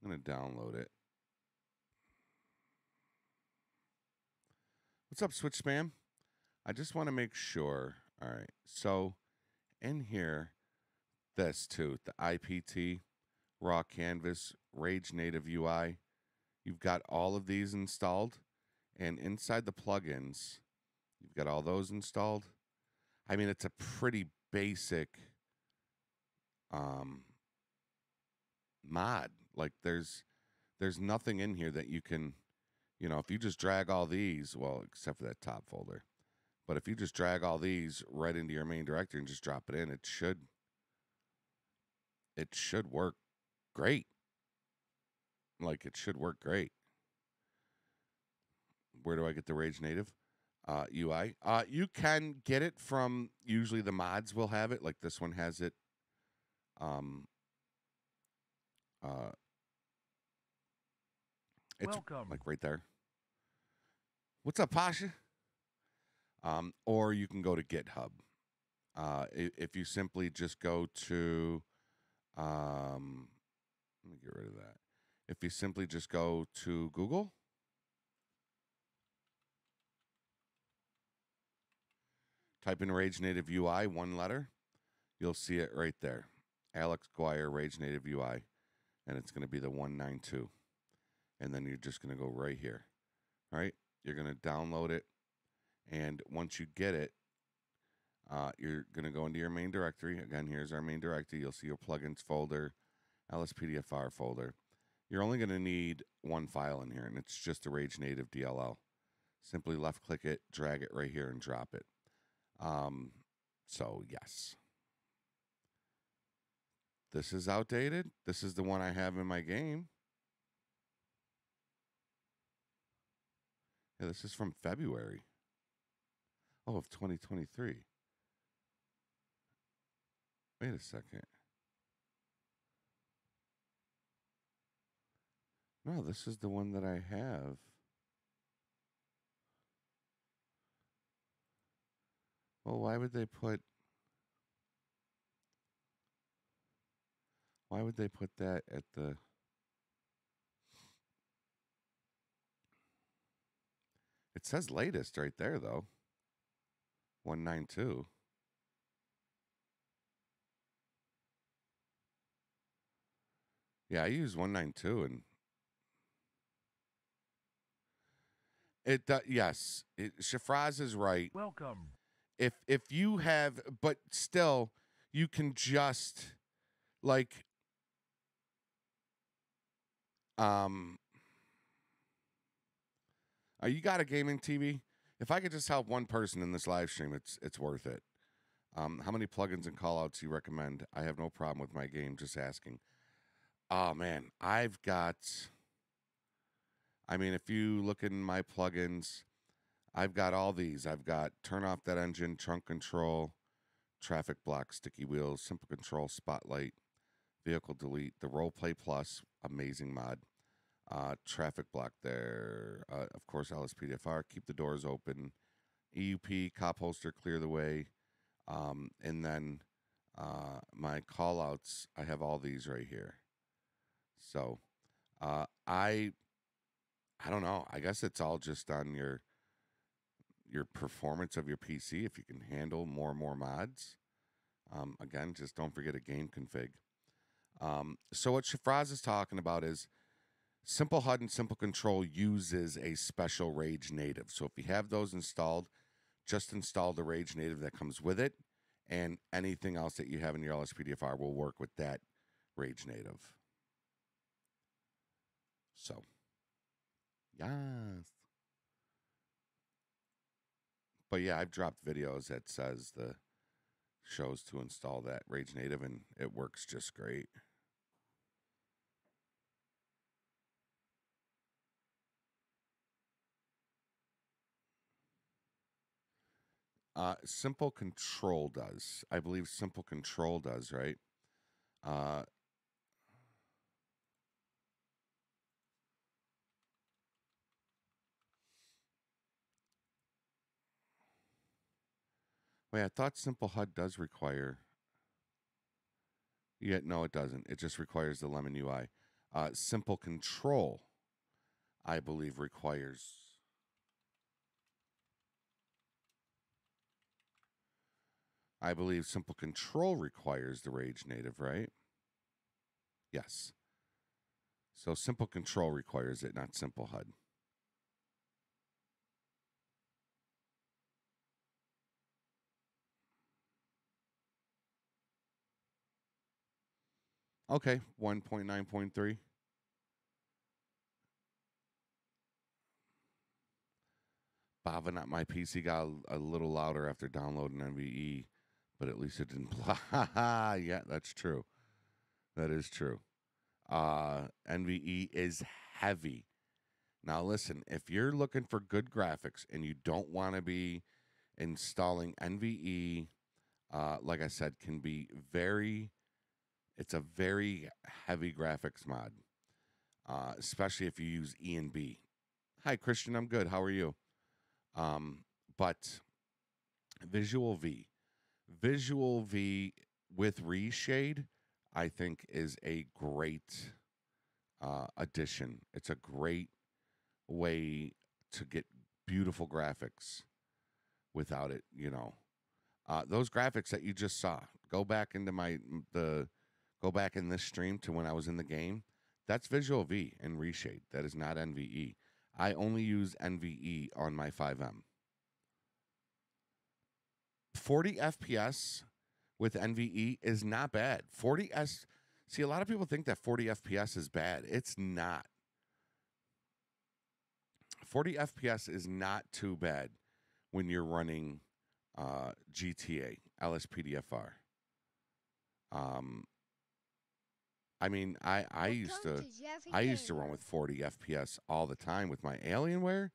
I'm going to download it. What's up, Switch Spam? I just want to make sure. All right. So in here, this too, the I P T, Raw Canvas, Rage Native U I. You've got all of these installed, and inside the plugins, you've got all those installed. I mean, it's a pretty basic um, mod. Like, there's there's nothing in here that you can, you know, if you just drag all these, well, except for that top folder. But if you just drag all these right into your main directory and just drop it in, it should, it should work great. Like, it should work great. Where do I get the Rage Native? Uh, U I. Uh, you can get it from, usually the mods will have it, like this one has it. Um, uh, it's Welcome. Like right there. What's up, Pasha? Um, or you can go to GitHub. Uh, if you simply just go to, um, let me get rid of that. If you simply just go to Google, type in Rage Native U I, one letter. You'll see it right there. Alex Guire, Rage Native U I. And it's going to be the one ninety-two. And then you're just going to go right here. All right? You're going to download it. And once you get it, uh, you're going to go into your main directory. Again, here's our main directory. You'll see your plugins folder, L S P D F R folder. You're only going to need one file in here, and it's just a Rage Native D L L. Simply left-click it, drag it right here, and drop it. Um, so yes, this is outdated. This is the one I have in my game. Yeah, this is from February. Oh, of twenty twenty-three. Wait a second. No, this is the one that I have. Well, why would they put, why would they put that at the, It says latest right there, though. one ninety-two. Yeah, I use one ninety-two, and it does. Uh, yes, it, Shafraz is right. Welcome. If if you have, but still, you can just like, um, uh, you got a gaming T V. If I could just help one person in this live stream, it's it's worth it. Um, how many plugins and callouts you recommend? I have no problem with my game. Just asking. Oh, man, I've got, I mean, if you look in my plugins, I've got all these. I've got turn off that engine, trunk control, traffic block, sticky wheels, simple control, spotlight, vehicle delete, the role play plus, amazing mod, uh, traffic block there, uh, of course, L S P D F R, keep the doors open, E U P, cop holster, clear the way, um, and then uh, my callouts, I have all these right here. So, uh, I, I don't know. I guess it's all just on your, your performance of your P C. If you can handle more and more mods, um, again, just don't forget a game config. Um, so what Shafraz is talking about is Simple H U D and Simple Control uses a special Rage Native. So if you have those installed, just install the Rage Native that comes with it, and anything else that you have in your L S P D F R will work with that Rage Native. So, yes. But yeah, I've dropped videos that says the shows to install that Rage Native, and it works just great. Uh, Simple Control does. I believe Simple Control does, right? Uh, Wait, I thought Simple H U D does require... Yeah, no, it doesn't. It just requires the Lemon U I. Uh, Simple Control, I believe, requires... I believe Simple Control requires the Rage Native, right? Yes. So Simple Control requires it, not Simple H U D. Okay, one point nine point three. Bavin at my P C got a, a little louder after downloading N V E, but at least it didn't block. Yeah, that's true. That is true. Uh, N V E is heavy. Now, listen, if you're looking for good graphics and you don't want to be installing N V E, uh, like I said, can be very... It's a very heavy graphics mod, uh, especially if you use E and B. Hi, Christian. I'm good. How are you? Um, but Visual V. Visual V with Reshade, I think, is a great uh, addition. It's a great way to get beautiful graphics without it, you know. Uh, those graphics that you just saw, go back into my... the. Go back in this stream to when I was in the game. That's Visual V and Reshade. That is not N V E. I only use N V E on my five M. forty F P S with N V E is not bad. forty S. See, a lot of people think that forty F P S is bad. It's not. forty F P S is not too bad when you're running uh, G T A, L S P D F R. Um... I mean, I, I used to I used to run with forty F P S all the time with my Alienware,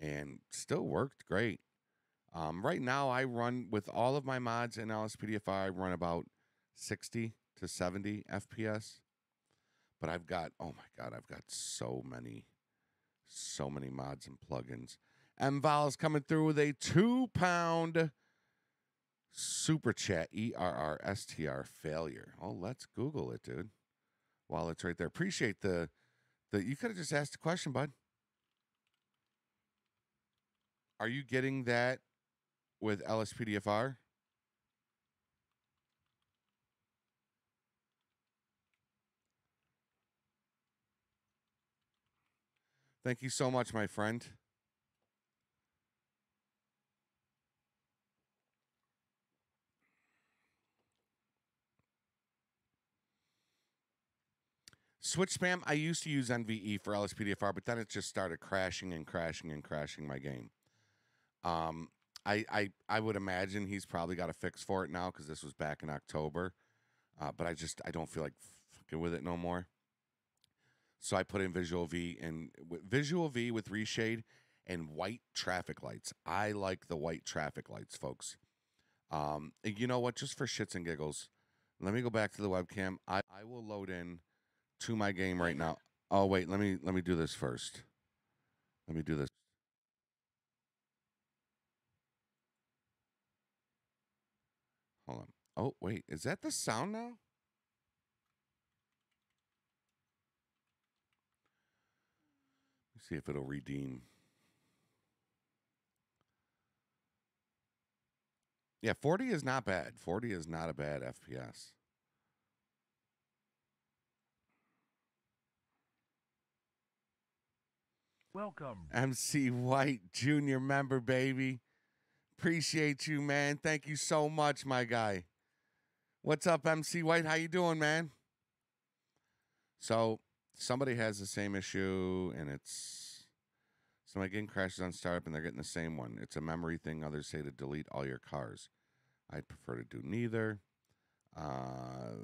and still worked great. Um, right now, I run with all of my mods in L S P D F R. I run about sixty to seventy F P S, but I've got oh my god, I've got so many, so many mods and plugins. M Val is coming through with a two pound super chat. E R R S T R failure. Oh, let's Google it, dude. While it's right there. Appreciate the, the you could have just asked a question, bud. Are you getting that with L S P D F R? Thank you so much, my friend. Switch spam, I used to use N V E for L S P D F R, but then it just started crashing and crashing and crashing my game. Um, I, I, I would imagine he's probably got a fix for it now because this was back in October. Uh, but I just I don't feel like fucking with it no more. So I put in Visual V and Visual V with reshade and white traffic lights. I like the white traffic lights, folks. Um, and you know what? Just for shits and giggles, let me go back to the webcam. I, I will load in to my game right now. Oh wait, let me let me do this first. Let me do this. Hold on. Oh wait, is that the sound now? See if it'll redeem. Yeah, forty is not bad. forty is not a bad F P S. Welcome. M C White, junior member, baby. Appreciate you, man. Thank you so much, my guy. What's up, M C White? How you doing, man? So... somebody has the same issue, and it's so my game crashes on startup, and they're getting the same one. It's a memory thing. Others say to delete all your cars. I'd prefer to do neither. Uh,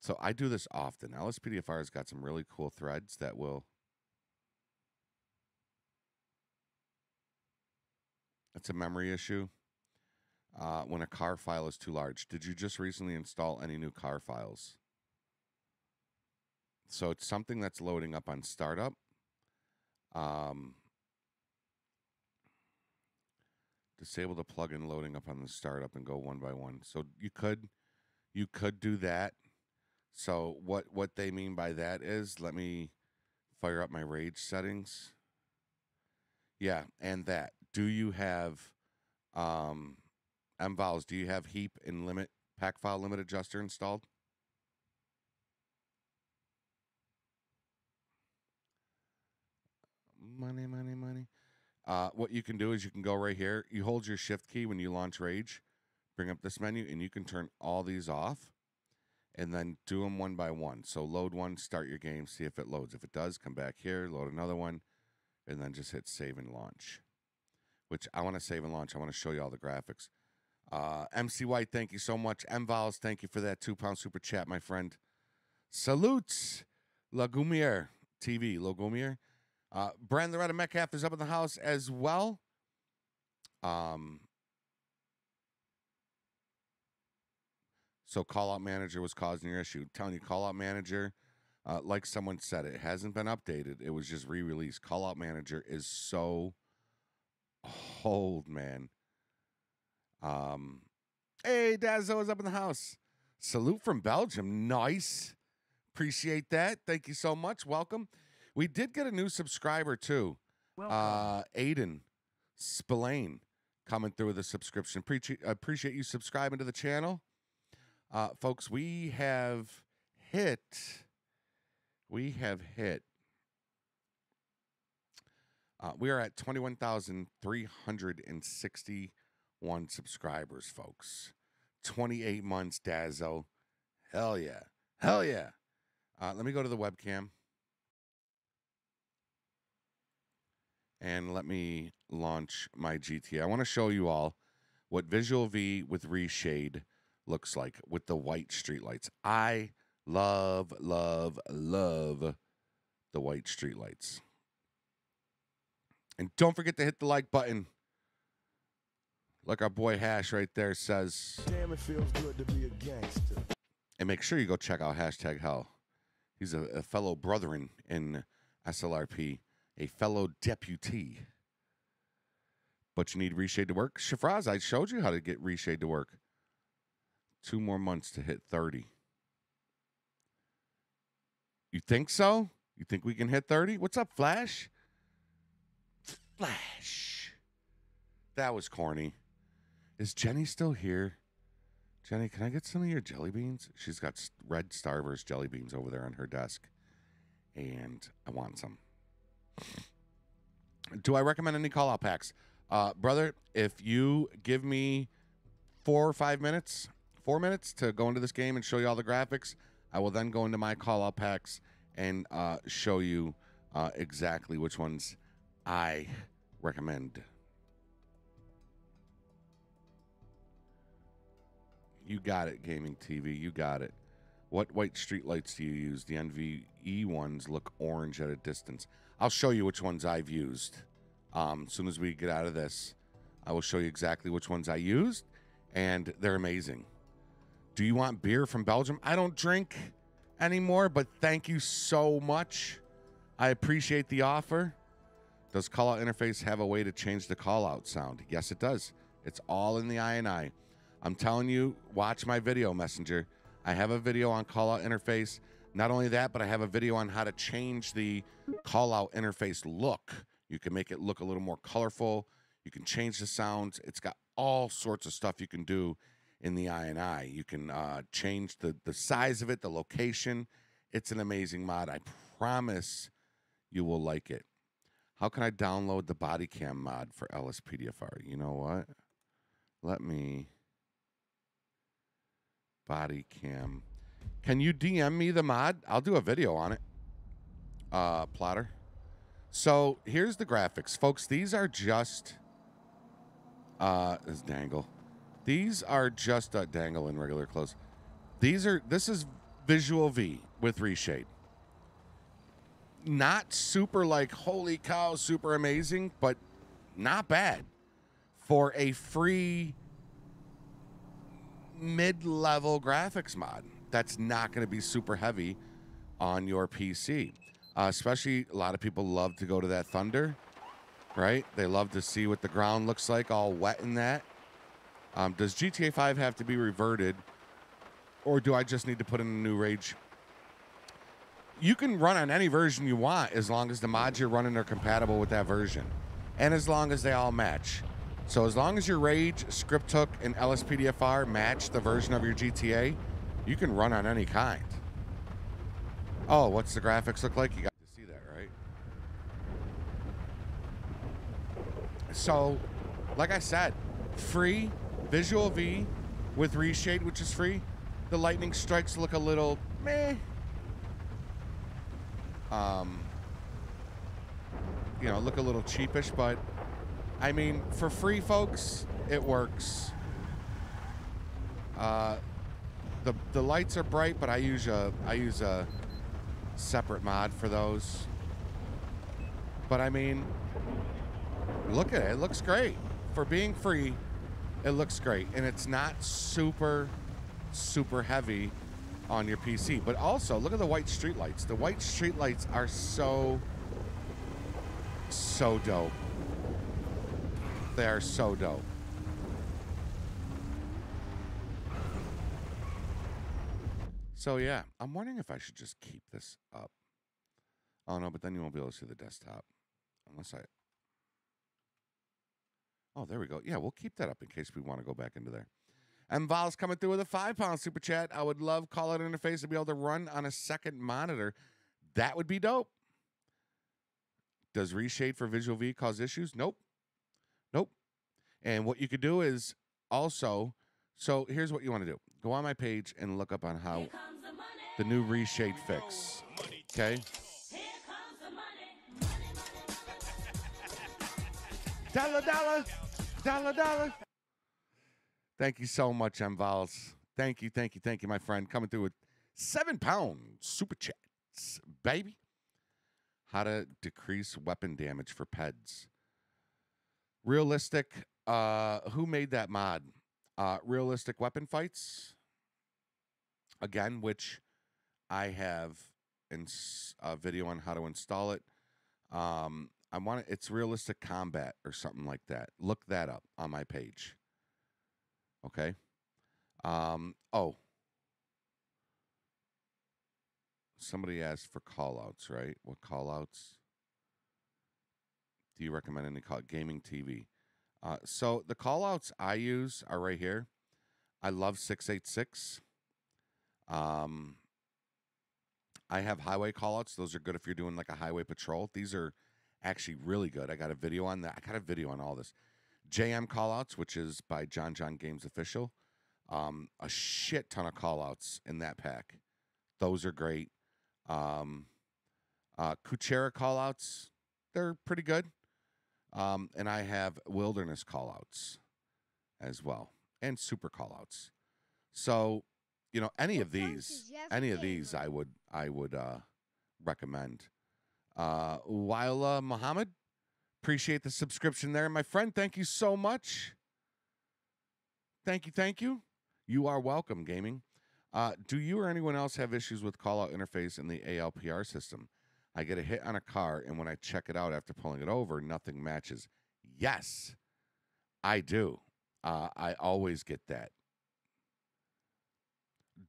so I do this often. L S P D F R has got some really cool threads that will. It's a memory issue. Uh, when a car file is too large. Did you just recently install any new car files? So it's something that's loading up on startup. Um, disable the plugin loading up on the startup and go one by one. So you could, you could do that. So what what they mean by that is, let me fire up my rage settings. Yeah, and that. Do you have... Um, M V O Ls, do you have heap and limit pack file limit adjuster installed? Money, money, money. Uh, what you can do is you can go right here. You hold your shift key when you launch Rage, bring up this menu, and you can turn all these off and then do them one by one. So load one, start your game, see if it loads. If it does, come back here, load another one, and then just hit save and launch, which I want to save and launch. I want to show you all the graphics. Uh, M C White, thank you so much. M Vols, thank you for that two pound super chat, my friend. Salutes, Lagumiere T V, Lagumiere. Uh, Brand Loretta Metcalf is up in the house as well. Um, so Callout Manager was causing your issue. I'm telling you, Callout Manager, uh, like someone said, it hasn't been updated. It was just re-released. Callout Manager is so old, man. Um, hey, Dazzo is up in the house. Salute from Belgium. Nice. Appreciate that. Thank you so much. Welcome. We did get a new subscriber, too. Welcome. Uh, Aiden Spillane coming through with a subscription. Pre appreciate you subscribing to the channel. Uh, folks, we have hit, we have hit, uh, we are at twenty-one thousand three hundred sixty one subscribers, folks. twenty-eight months, Dazzo. Hell yeah. Hell yeah. Uh, let me go to the webcam. And let me launch my G T A. I want to show you all what Visual V with reshade looks like with the white streetlights. I love, love, love the white streetlights. And don't forget to hit the like button. Like our boy Hash right there says. Damn, it feels good to be a gangster. And make sure you go check out hashtag Hell. He's a, a fellow brethren in S L R P, a fellow deputy. But you need reshade to work. Shafraz, I showed you how to get reshade to work. Two more months to hit thirty. You think so? You think we can hit thirty? What's up, Flash? Flash. That was corny. Is Jenny still here? Jenny, can I get some of your jelly beans? She's got Red Starburst jelly beans over there on her desk, and I want some. Do I recommend any call-out packs? Uh, brother, if you give me four or five minutes, four minutes to go into this game and show you all the graphics, I will then go into my call-out packs and uh, show you uh, exactly which ones I recommend. You got it, Gaming T V. You got it. What white street lights do you use? The N V E ones look orange at a distance. I'll show you which ones I've used. Um, as soon as we get out of this, I will show you exactly which ones I used, and they're amazing. Do you want beer from Belgium? I don't drink anymore, but thank you so much. I appreciate the offer. Does Callout Interface have a way to change the callout sound? Yes, it does. It's all in the I and I. I'm telling you, watch my video, Messenger. I have a video on Callout Interface. Not only that, but I have a video on how to change the Callout Interface look. You can make it look a little more colorful. You can change the sounds. It's got all sorts of stuff you can do in the I and I. You can uh, change the, the size of it, the location. It's an amazing mod. I promise you will like it. How can I download the body cam mod for L S P D F R? You know what? Let me... Body cam. Can you D M me the mod? I'll do a video on it. Uh, plotter. So here's the graphics, folks. These are just uh, this dangle. These are just a dangle in regular clothes. These are. This is Visual V with reshade. Not super like holy cow, super amazing, but not bad for a free mid-level graphics mod that's not going to be super heavy on your P C. Uh, especially a lot of people love to go to that thunder, right? They love to see what the ground looks like all wet in that. Um, does G T A five have to be reverted, or do I just need to put in a new rage? You can run on any version you want as long as the mods you're running are compatible with that version and as long as they all match. So as long as your Rage, Script Hook, and L S P D F R match the version of your G T A, you can run on any kind. Oh, what's the graphics look like? You got to see that, right? So, like I said, free, Visual V with reshade, which is free. The lightning strikes look a little meh. Um, you know, look a little cheapish, but... I mean, for free, folks, it works. Uh, the the lights are bright, but I use a I use a separate mod for those. But I mean, look at it. It looks great for being free. It looks great, and it's not super super heavy on your P C. But also, look at the white streetlights. The white streetlights are so so dope. They are so dope. So yeah, I'm wondering if I should just keep this up. Oh no, but then you won't be able to see the desktop. Unless I... Oh, there we go. Yeah, we'll keep that up in case we want to go back into there. And Val's coming through with a five pound super chat. I would love Callout Interface to be able to run on a second monitor. That would be dope. Does reshade for Visual V cause issues? Nope. Nope. And what you could do is also, so here's what you want to do. Go on my page and look up on how the, the new reshade fix. Okay. Dollar, dollar, dollar, dollar. Thank you so much, M. Valls. Thank you, thank you, thank you, my friend. Coming through with seven pound super chats, baby. How to decrease weapon damage for peds. Realistic, uh, who made that mod? Uh, realistic weapon fights, again, which I have in a video on how to install it. Um, I want it, it's realistic combat or something like that. Look that up on my page. Okay. Um, oh, somebody asked for call-outs, right? What call-outs? Do you recommend any call gaming T V? Uh, so the call-outs I use are right here. I love six eight six. Um, I have highway call-outs. Those are good if you're doing like a highway patrol. These are actually really good. I got a video on that. I got a video on all this. J M call-outs, which is by John John Games Official. Um, a shit ton of call-outs in that pack. Those are great. Um, uh, Kuchera call-outs, they're pretty good. Um, and I have Wilderness call-outs as well, and Super call-outs. So, you know, any of these, any of these I would I would uh, recommend. Uh, Waila Muhammad, appreciate the subscription there. My friend, thank you so much. Thank you, thank you. You are welcome, gaming. Uh, do you or anyone else have issues with call-out interface in the A L P R system? I get a hit on a car, and when I check it out after pulling it over, nothing matches. Yes, I do. Uh, I always get that.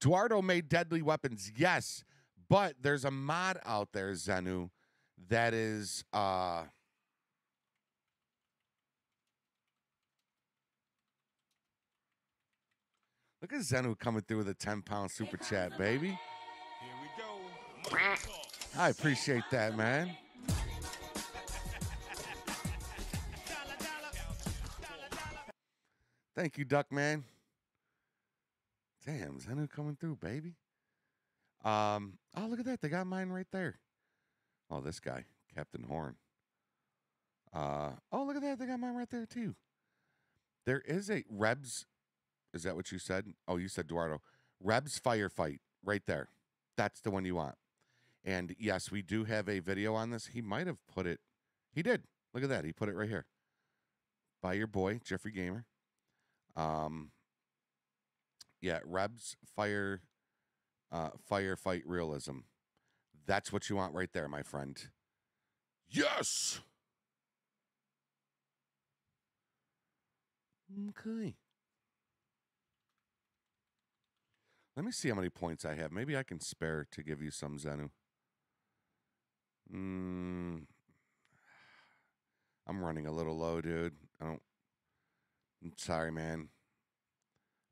Eduardo made deadly weapons, yes, but there's a mod out there, Zenu, that is... Uh, look at Zenu coming through with a ten pound super chat, baby. Here we go. I appreciate that, man. Thank you, Duck Man. Damn, Zenu coming through, baby. Um, oh, look at that. They got mine right there. Oh, this guy, Captain Horn. Uh, oh, look at that. They got mine right there, too. There is a Rebs. Is that what you said? Oh, you said Eduardo. Rebs Firefight right there. That's the one you want. And, yes, we do have a video on this. He might have put it. He did. Look at that. He put it right here. By your boy, Jeffrey Gamer. Um, yeah, Rebs Fire, uh, Firefight Realism. That's what you want right there, my friend. Yes! Okay. Let me see how many points I have. Maybe I can spare to give you some, Zenu. Mm, I'm running a little low, dude. I don't. I'm sorry, man.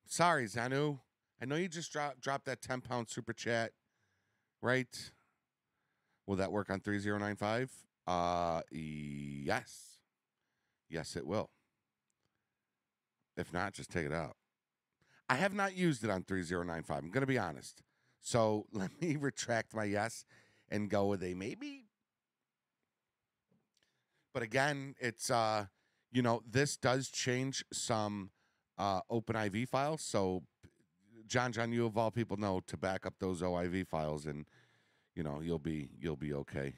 Sorry, Zenu. I know you just dropped dropped that ten pound super chat, right? Will that work on three zero nine five? Uh, yes. Yes, it will. If not, just take it out. I have not used it on three zero nine five. I'm going to be honest. So let me retract my yes and go with a maybe. But again, it's, uh, you know, this does change some uh, OpenIV files. So, John, John, you of all people know to back up those O I V files and, you know, you'll be, you'll be okay.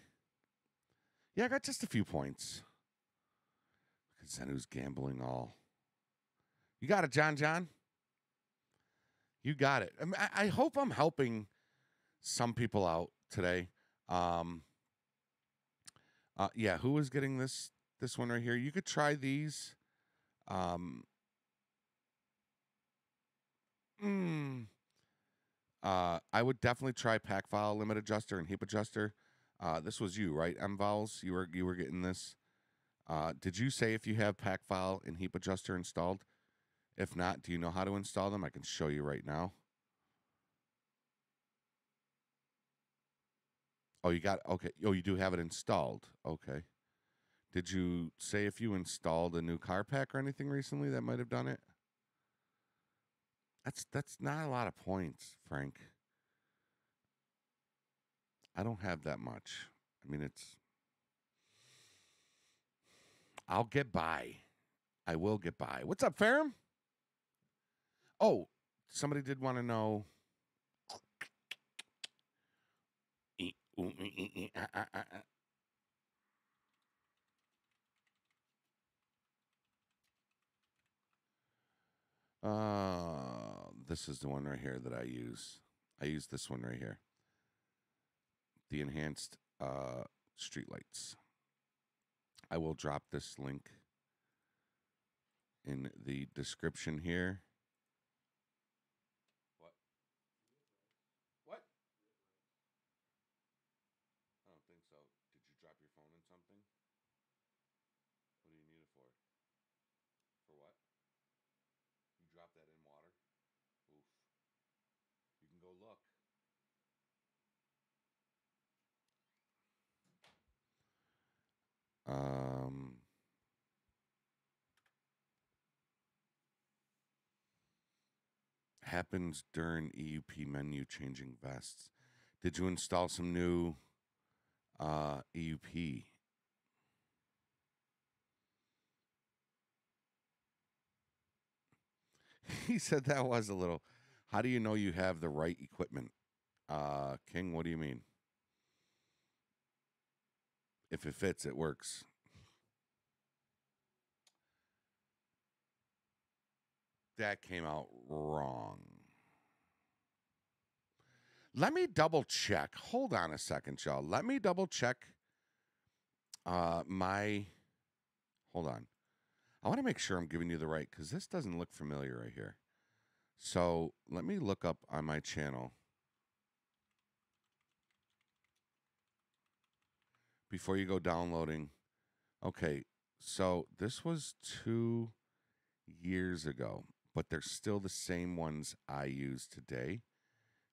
Yeah, I got just a few points. Because then who's gambling all? You got it, John, John. You got it. I mean, I hope I'm helping some people out today. Um, uh, yeah, who is getting this this one right here? You could try these. Um, mm, uh, I would definitely try pack file limit adjuster and heap adjuster. Uh, this was you, right, M Vowels? You were you were getting this. Uh, did you say if you have pack file and heap adjuster installed? If not, do you know how to install them? I can show you right now. Oh, you got, okay. Oh, you do have it installed. Okay. Did you say if you installed a new car pack or anything recently that might have done it? That's, that's not a lot of points, Frank. I don't have that much. I mean, it's... I'll get by. I will get by. What's up, Ferrum? Oh, somebody did want to know. Uh, this is the one right here that I use. I use this one right here. The enhanced uh, streetlights. I will drop this link in the description here. What? What? happens during E U P menu changing vests. Did you install some new uh, E U P? He said that was a little. How do you know you have the right equipment? Uh, King, what do you mean? If it fits, it works. That came out wrong. Let me double check. Hold on a second, y'all. Let me double check uh, my... Hold on. I want to make sure I'm giving you the right, because this doesn't look familiar right here. So let me look up on my channel before you go downloading. Okay, so this was two years ago, but they're still the same ones I use today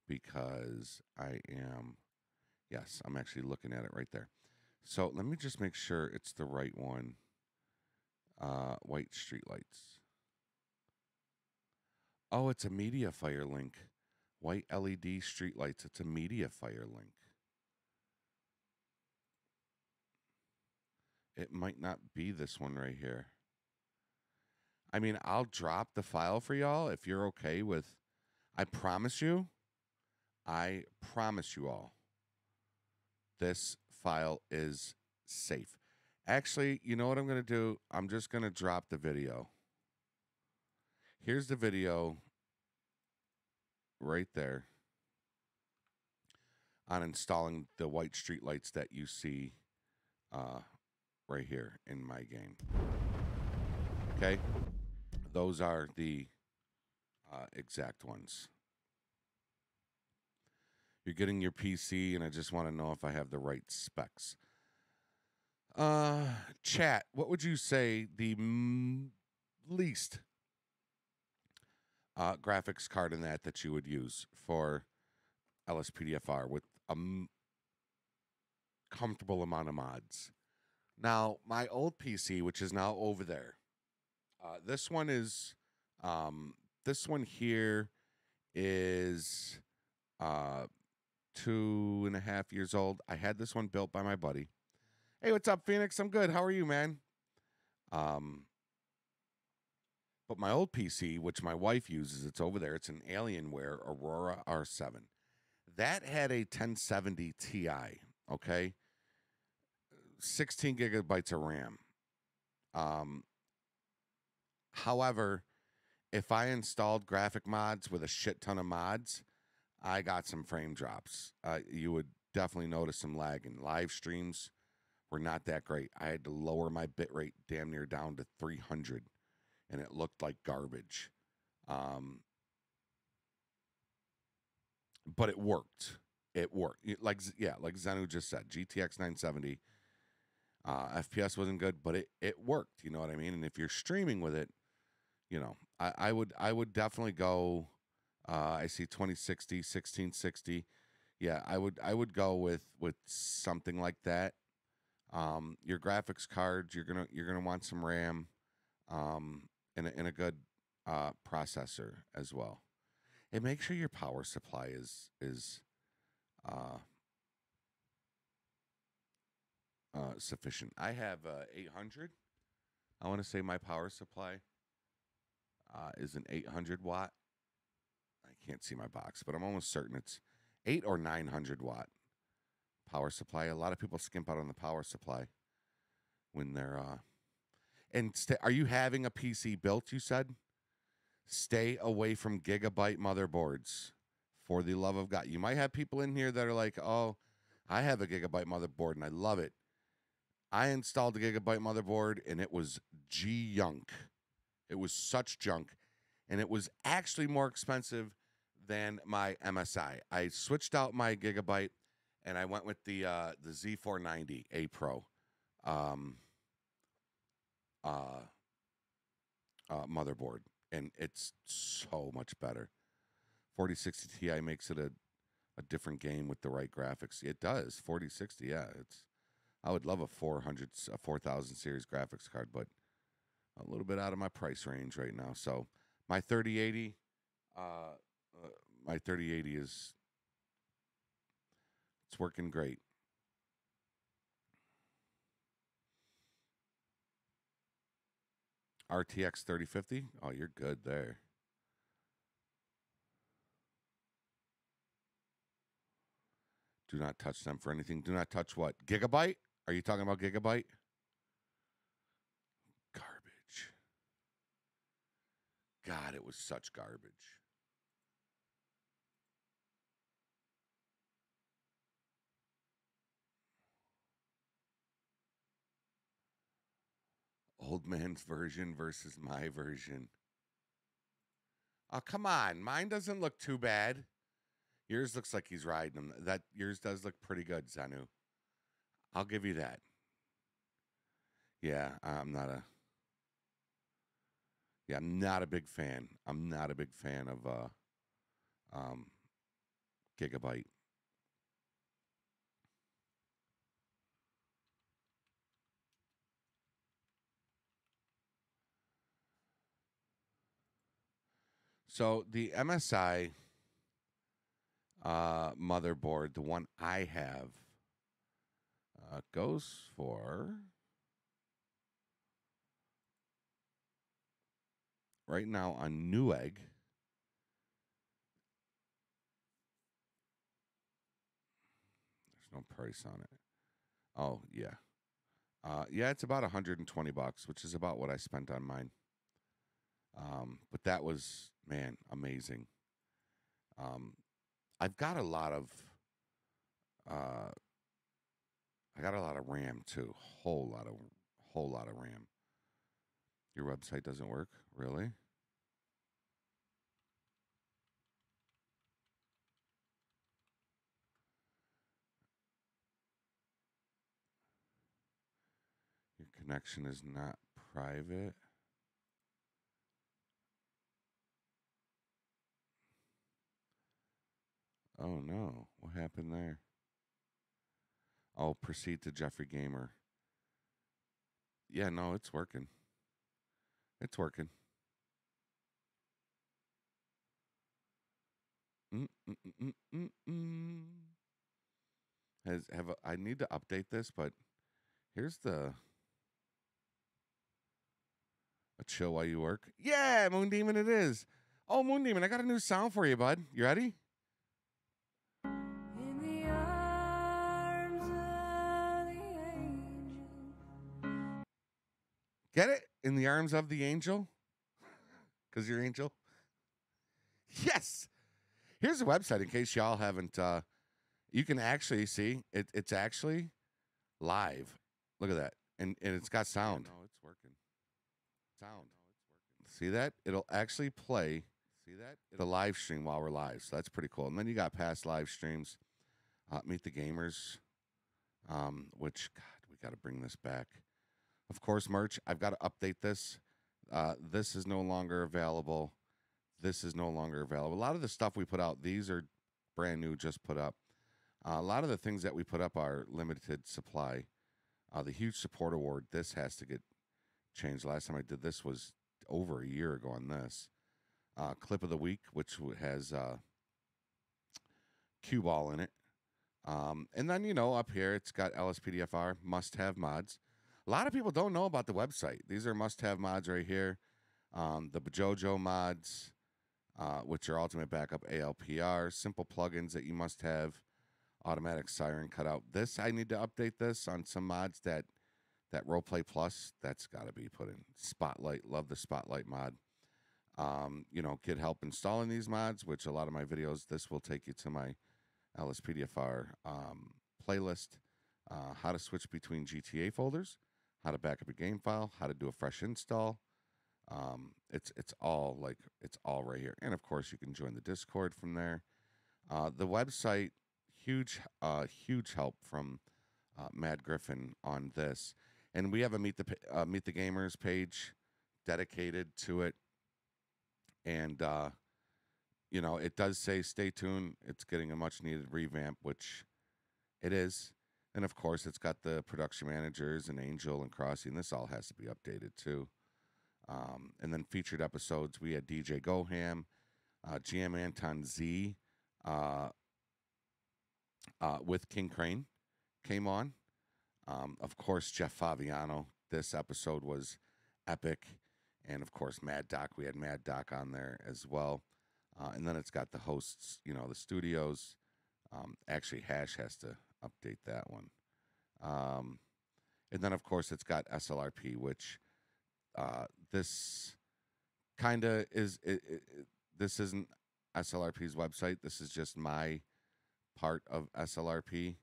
because I am, yes, I'm actually looking at it right there. So let me just make sure it's the right one. Uh, white street lights. Oh, it's a media fire link. White L E D street lights. It's a media fire link. It might not be this one right here. I mean, I'll drop the file for y'all if you're okay with... I promise you, I promise you all, this file is safe. Actually, you know what I'm going to do? I'm just going to drop the video. Here's the video right there on installing the white streetlights that you see uh, right here in my game. Okay? Those are the uh, exact ones. You're getting your P C, and I just want to know if I have the right specs. Uh, chat, what would you say the m least uh, graphics card in that that you would use for L S P D F R with a m comfortable amount of mods? Now, my old P C, which is now over there, uh, this one is, um, this one here is uh, two and a half years old. I had this one built by my buddy. Hey, what's up, Phoenix? I'm good. How are you, man? Um, but my old P C, which my wife uses, it's over there. It's an Alienware Aurora R seven. That had a ten seventy Ti, okay? sixteen gigabytes of RAM. Um, however, if I installed graphic mods with a shit ton of mods, I got some frame drops. Uh, you would definitely notice some lag in live streams. Were not that great. I had to lower my bitrate damn near down to three hundred, and it looked like garbage. Um, but it worked. It worked. Like yeah, like Zenu just said, G T X nine seventy. Uh, F P S wasn't good, but it it worked. You know what I mean? And if you're streaming with it, you know, I, I would I would definitely go. Uh, I see twenty sixty, sixteen sixty. Yeah, I would I would go with with something like that. Um, your graphics cards, you're gonna you're gonna want some RAM, um, and a, and a good uh, processor as well. And make sure your power supply is is uh, uh, sufficient. I have uh, eight hundred. I want to say my power supply uh, is an eight hundred watt. I can't see my box, but I'm almost certain it's eight or nine hundred watt. Power supply. A lot of people skimp out on the power supply when they're uh and are you having a P C built? You said stay away from gigabyte motherboards, for the love of God. You might have people in here that are like, oh, I have a gigabyte motherboard and I love it. I installed a gigabyte motherboard and it was g-junk. It was such junk, and it was actually more expensive than my M S I. I switched out my gigabyte and I went with the uh, the Z four ninety A Pro um, uh, uh, motherboard, and it's so much better. forty sixty Ti makes it a a different game with the right graphics. It does. forty sixty, yeah. It's I would love a four hundred, a four thousand series graphics card, but a little bit out of my price range right now. So my thirty eighty Uh, uh, my thirty eighty is, it's working great. R T X thirty fifty? Oh, you're good there. Do not touch them for anything. Do not touch what? Gigabyte? Are you talking about Gigabyte? Garbage. God, it was such garbage. Old man's version versus my version. Oh, come on. Mine doesn't look too bad. Yours looks like he's riding him. That, yours does look pretty good, Zanu. I'll give you that. Yeah, I'm not a... Yeah, I'm not a big fan. I'm not a big fan of uh, um, Gigabyte. So the M S I uh, motherboard, the one I have, uh, goes for, right now on Newegg, there's no price on it. Oh, yeah. Uh, yeah, it's about one hundred twenty bucks, which is about what I spent on mine. Um, but that was, man, amazing. Um, I've got a lot of, uh, I got a lot of RAM too. Whole lot of, whole lot of RAM. Your website doesn't work, really? Your connection is not private. Oh, no. What happened there? I'll proceed to Jeffrey Gamer. Yeah, no, it's working. It's working. Mm, mm, mm, mm, mm. Has, have a, I need to update this, but here's the... A chill while you work. Yeah, Moon Demon it is. Oh, Moon Demon, I got a new sound for you, bud. You ready? Get it? In the arms of the angel? Because you're angel? Yes! Here's a website in case y'all haven't. Uh, you can actually see. It, it's actually live. Look at that. And, and it's got sound. Yeah, no, it's working. Sound. No, it's working. See that? It'll actually play see that? It'll the live stream while we're live. So that's pretty cool. And then you got past live streams. Uh, Meet the Gamers. Um, which, God, we got to bring this back. Of course, merch. I've got to update this. Uh, this is no longer available. This is no longer available. A lot of the stuff we put out, these are brand new, just put up. Uh, a lot of the things that we put up are limited supply. Uh, the huge support award, this has to get changed. Last time I did this was over a year ago on this. Uh, clip of the week, which has uh, cue ball in it. Um, and then, you know, up here, it's got L S P D F R, must-have mods. A lot of people don't know about the website. These are must-have mods right here. Um, the Bajojo mods, uh, which are Ultimate Backup A L P R, simple plugins that you must have, automatic siren cutout. This, I need to update this on some mods that, that Roleplay Plus, that's got to be put in. Spotlight, love the Spotlight mod. Um, you know, get help installing these mods, which a lot of my videos, this will take you to my L S P D F R um, playlist. Uh, how to switch between G T A folders. How to back up a game file, how to do a fresh install. Um, it's it's all like it's all right here, and of course you can join the Discord from there. Uh, the website, huge uh, huge help from uh, Mad Griffin on this, and we have a Meet the uh, Meet the Gamers page dedicated to it. And uh, you know, it does say stay tuned. It's getting a much needed revamp, which it is. And, of course, it's got the production managers and Angel and Crossy, and this all has to be updated, too. Um, and then featured episodes, we had D J Goham, uh, G M Anton Z uh, uh, with King Crane came on. Um, of course, Jeff Faviano. This episode was epic. And, of course, Mad Doc. We had Mad Doc on there as well. Uh, and then it's got the hosts, you know, the studios. Um, actually, Hash has to update that one. Um, and then, of course, it's got S L R P, which uh, this kind of is it, it, it, this isn't S L R P's website. This is just my part of S L R P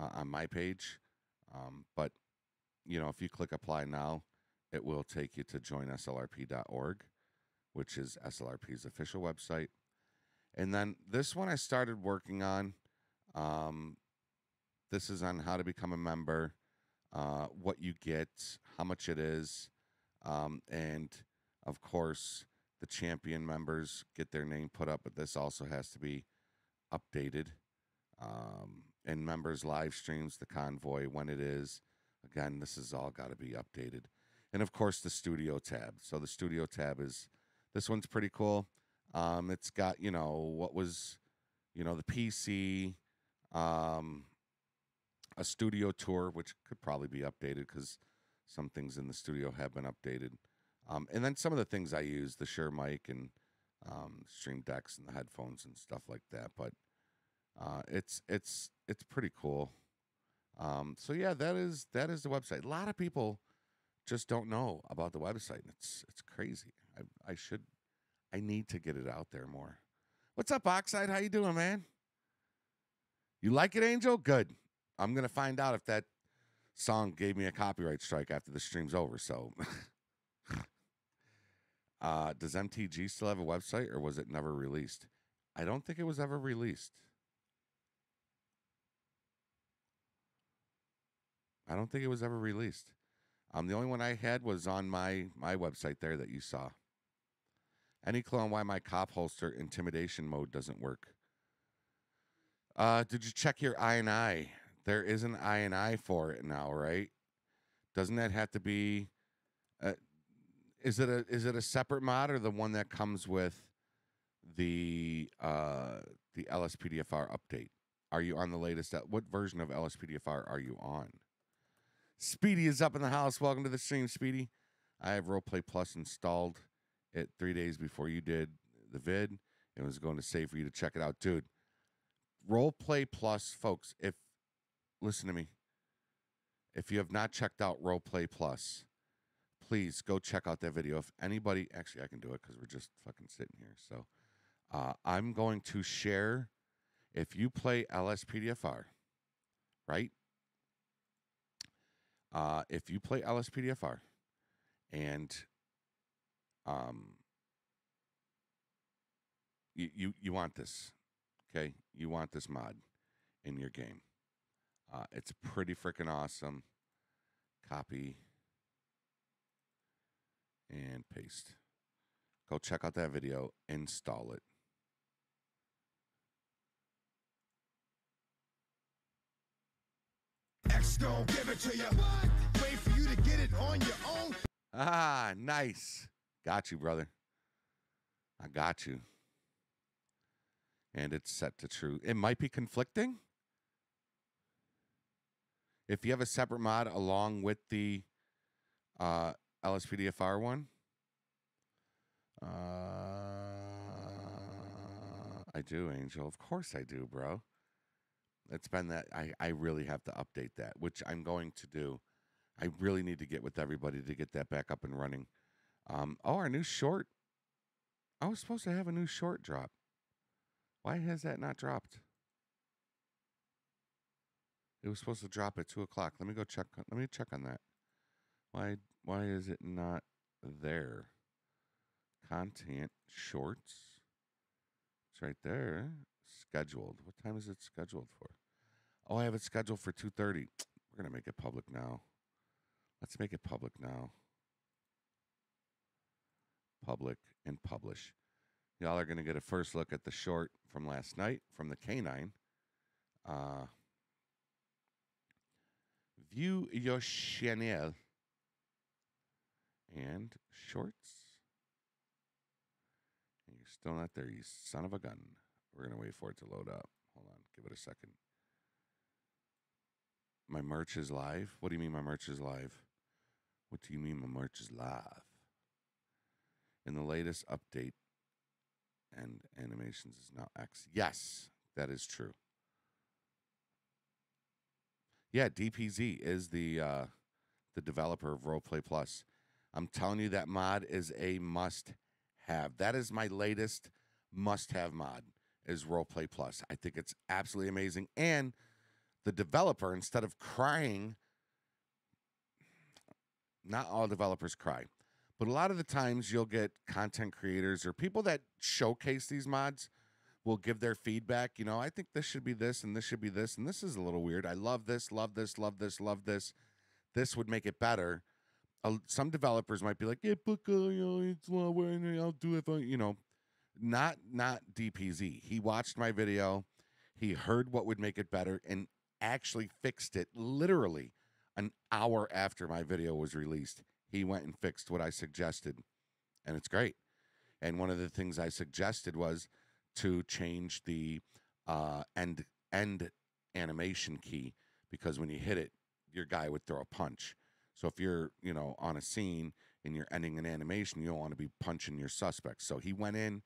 uh, on my page. Um, but, you know, if you click apply now, it will take you to join S L R P dot org, which is S L R P's official website. And then this one I started working on. Um, this is on how to become a member, uh, what you get, how much it is. Um, and, of course, the champion members get their name put up, but this also has to be updated. Um, and members live streams, the convoy, when it is. Again, this has all got to be updated. And, of course, the studio tab. So the studio tab is, this one's pretty cool. Um, it's got, you know, what was, you know, the P C, um, a studio tour, which could probably be updated because some things in the studio have been updated. Um, and then some of the things I use, the Shure mic and um, stream decks and the headphones and stuff like that. But uh, it's it's it's pretty cool. Um, so, yeah, that is that is the website. A lot of people just don't know about the website, and it's it's crazy. I, I should, I need to get it out there more. What's up, Oxide? How you doing, man? You like it, Angel? Good. I'm gonna find out if that song gave me a copyright strike after the stream's over. So, uh, does M T G still have a website, or was it never released? I don't think it was ever released. I don't think it was ever released. Um, the only one I had was on my, my website there that you saw. Any clue on why my cop holster intimidation mode doesn't work? Uh, did you check your I and I? There is an I and I for it now, right? Doesn't that have to be... Uh, is it a is it a separate mod or the one that comes with the uh, the L S P D F R update? Are you on the latest? What version of L S P D F R are you on? Speedy is up in the house. Welcome to the stream, Speedy. I have Roleplay Plus installed it three days before you did the vid. It was going to say for you to check it out. Dude, Roleplay Plus, folks, if, listen to me. If you have not checked out Roleplay Plus, please go check out that video. If anybody, actually I can do it because we're just fucking sitting here. So uh, I'm going to share, if you play L S P D F R, right? Uh, if you play L S P D F R and um, you, you, you want this, okay? You want this mod in your game. Uh, it's pretty freaking awesome. Copy and paste. Go check out that video. Install it. Don't give it to you. What? Wait for you to get it on your own. Ah, nice. Got you, brother. I got you. And it's set to true. It might be conflicting. If you have a separate mod along with the uh, L S P D F R one, uh, I do, Angel. Of course I do, bro. It's been that I, I really have to update that, which I'm going to do. I really need to get with everybody to get that back up and running. Um, oh, our new short. I was supposed to have a new short drop. Why has that not dropped? It was supposed to drop at two o'clock. Let me go check. Let me check on that. Why, why is it not there? Content shorts. It's right there. Scheduled. What time is it scheduled for? Oh, I have it scheduled for two thirty. We're going to make it public now. Let's make it public now. Public and publish. Y'all are going to get a first look at the short from last night from the K nine. Uh, view your channel. And shorts. And You're still not there, you son of a gun. We're going to wait for it to load up. Hold on. Give it a second. My merch is live? What do you mean my merch is live? What do you mean my merch is live? In the latest update, and animations is now X. Yes, that is true. Yeah, D P Z is the uh, the developer of Roleplay Plus. I'm telling you, that mod is a must-have. That is my latest must-have mod, is Roleplay Plus. I think it's absolutely amazing. And the developer, instead of crying, not all developers cry, but a lot of the times you'll get content creators or people that showcase these mods will give their feedback. You know, I think this should be this and this should be this and this is a little weird. I love this, love this, love this, love this. This would make it better. Uh, some developers might be like, yeah, but uh, you know, it's not working. I'll do it. You know, not not D P Z. He watched my video. He heard what would make it better and actually fixed it literally an hour after my video was released. He went and fixed what I suggested, and it's great. And one of the things I suggested was to change the uh, end, end animation key, because when you hit it, your guy would throw a punch. So if you're, you know, on a scene and you're ending an animation, you don't want to be punching your suspect. So he went in,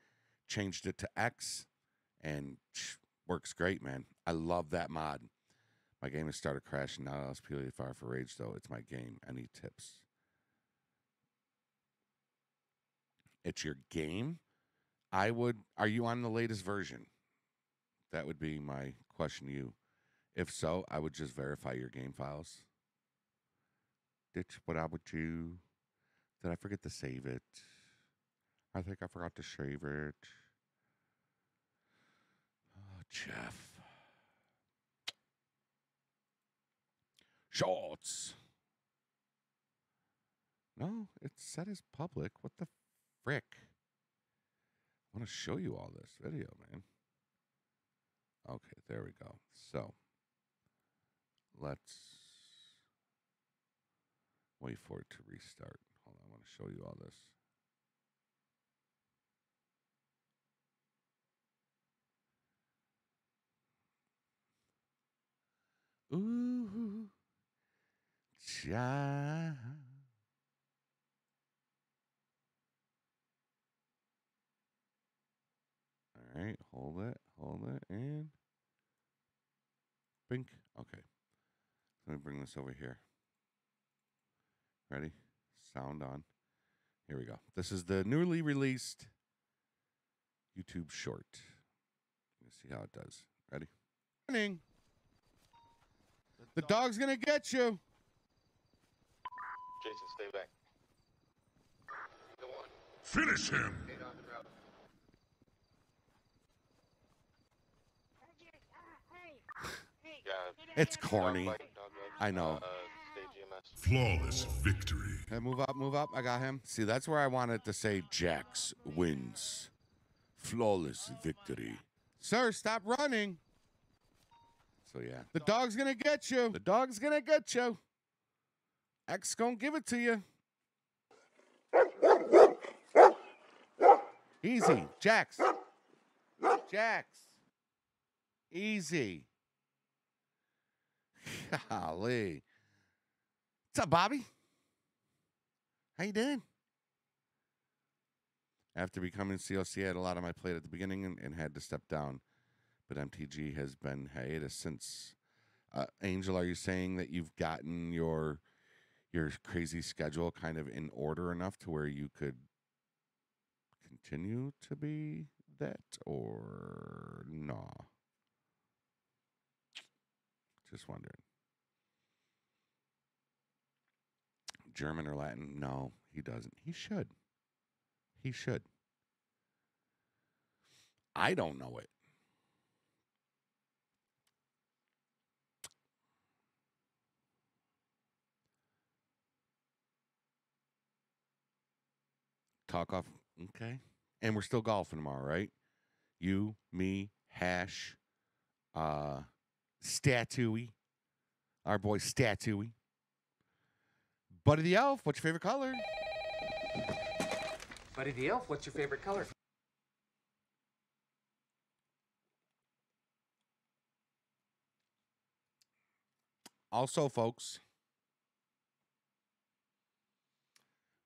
changed it to X, and psh, works great, man. I love that mod. My game has started crashing. Not L S P Fire for Rage, though. It's my game. Any tips? It's your game. I would, are you on the latest version? That would be my question to you. If so, I would just verify your game files. Ditch what I would do. Did I forget to save it? I think I forgot to save it. Oh, Jeff. Shorts. No, it's set as public. What the frick? I want to show you all this video, man. Okay, there we go. So, let's wait for it to restart. Hold on, I want to show you all this. Ooh, child. All right, hold it, hold it, and bink. Okay, let me bring this over here. Ready? Sound on. Here we go. This is the newly released YouTube short. Let's see how it does. Ready? Morning. The, the dog. dog's gonna get you. Jason, stay back. Go on. Finish him. Stay on the route. Yeah, it's corny. Dog bite, dog bite. I know. Uh, Flawless victory. Hey, move up, move up. I got him. See, that's where I wanted to say Jax wins. Flawless victory. Sir, stop running. So, yeah. The dog's going to get you. The dog's going to get you. X going to give it to you. Easy. Jax. Jax. Easy. Golly. What's up, Bobby? How you doing? After becoming C L C, I had a lot on my plate at the beginning and, and had to step down. But M T G has been hiatus since. Uh, Angel, are you saying that you've gotten your your crazy schedule kind of in order enough to where you could continue to be that, or no? Just wondering. German or Latin? No, he doesn't. He should. He should. I don't know it. Talk off. Okay. And we're still golfing tomorrow, right? You, me, Hash, uh, Statue, our boy Statue. Buddy the Elf, what's your favorite color? Buddy the Elf, what's your favorite color? Also, folks,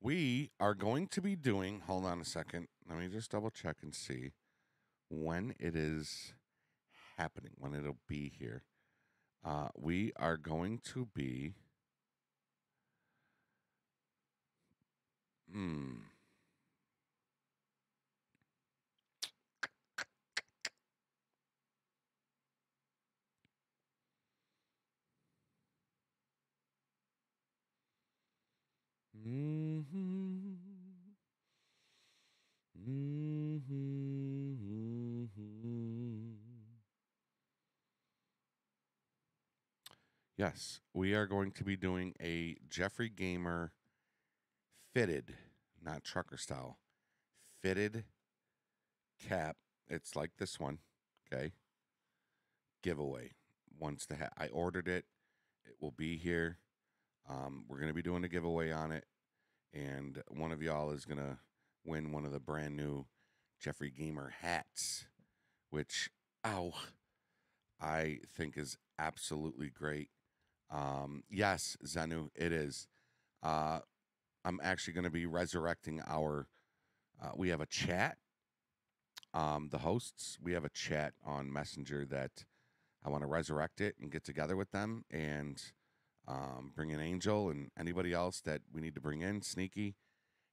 we are going to be doing, hold on a second. Let me just double check and see when it is happening, when it'll be here. Uh, we are going to be, hmm. Mm-hmm. Mm-hmm. Mm-hmm. Yes, we are going to be doing a Jeffrey Gamer fitted, not trucker style, fitted cap. It's like this one, okay? Giveaway. Once the ha I ordered it, it will be here. Um, we're going to be doing a giveaway on it. And one of y'all is going to win one of the brand new Jeffrey Gamer hats, which, ow, I think is absolutely great. Um, yes, Zenu, it is. Uh, I'm actually going to be resurrecting our, uh, we have a chat, um, the hosts, we have a chat on Messenger that I want to resurrect it and get together with them and Um, bring in Angel and anybody else that we need to bring in, Sneaky,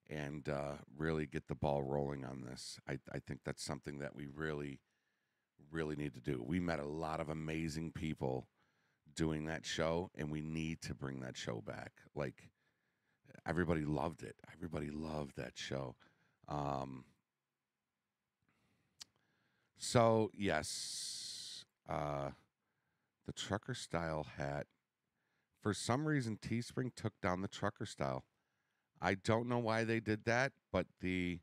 and uh, really get the ball rolling on this. I, I think that's something that we really, really need to do. We met a lot of amazing people doing that show, and we need to bring that show back. Like, everybody loved it. Everybody loved that show. Um, so, yes, uh, the trucker style hat. For some reason, Teespring took down the trucker style. I don't know why they did that, but the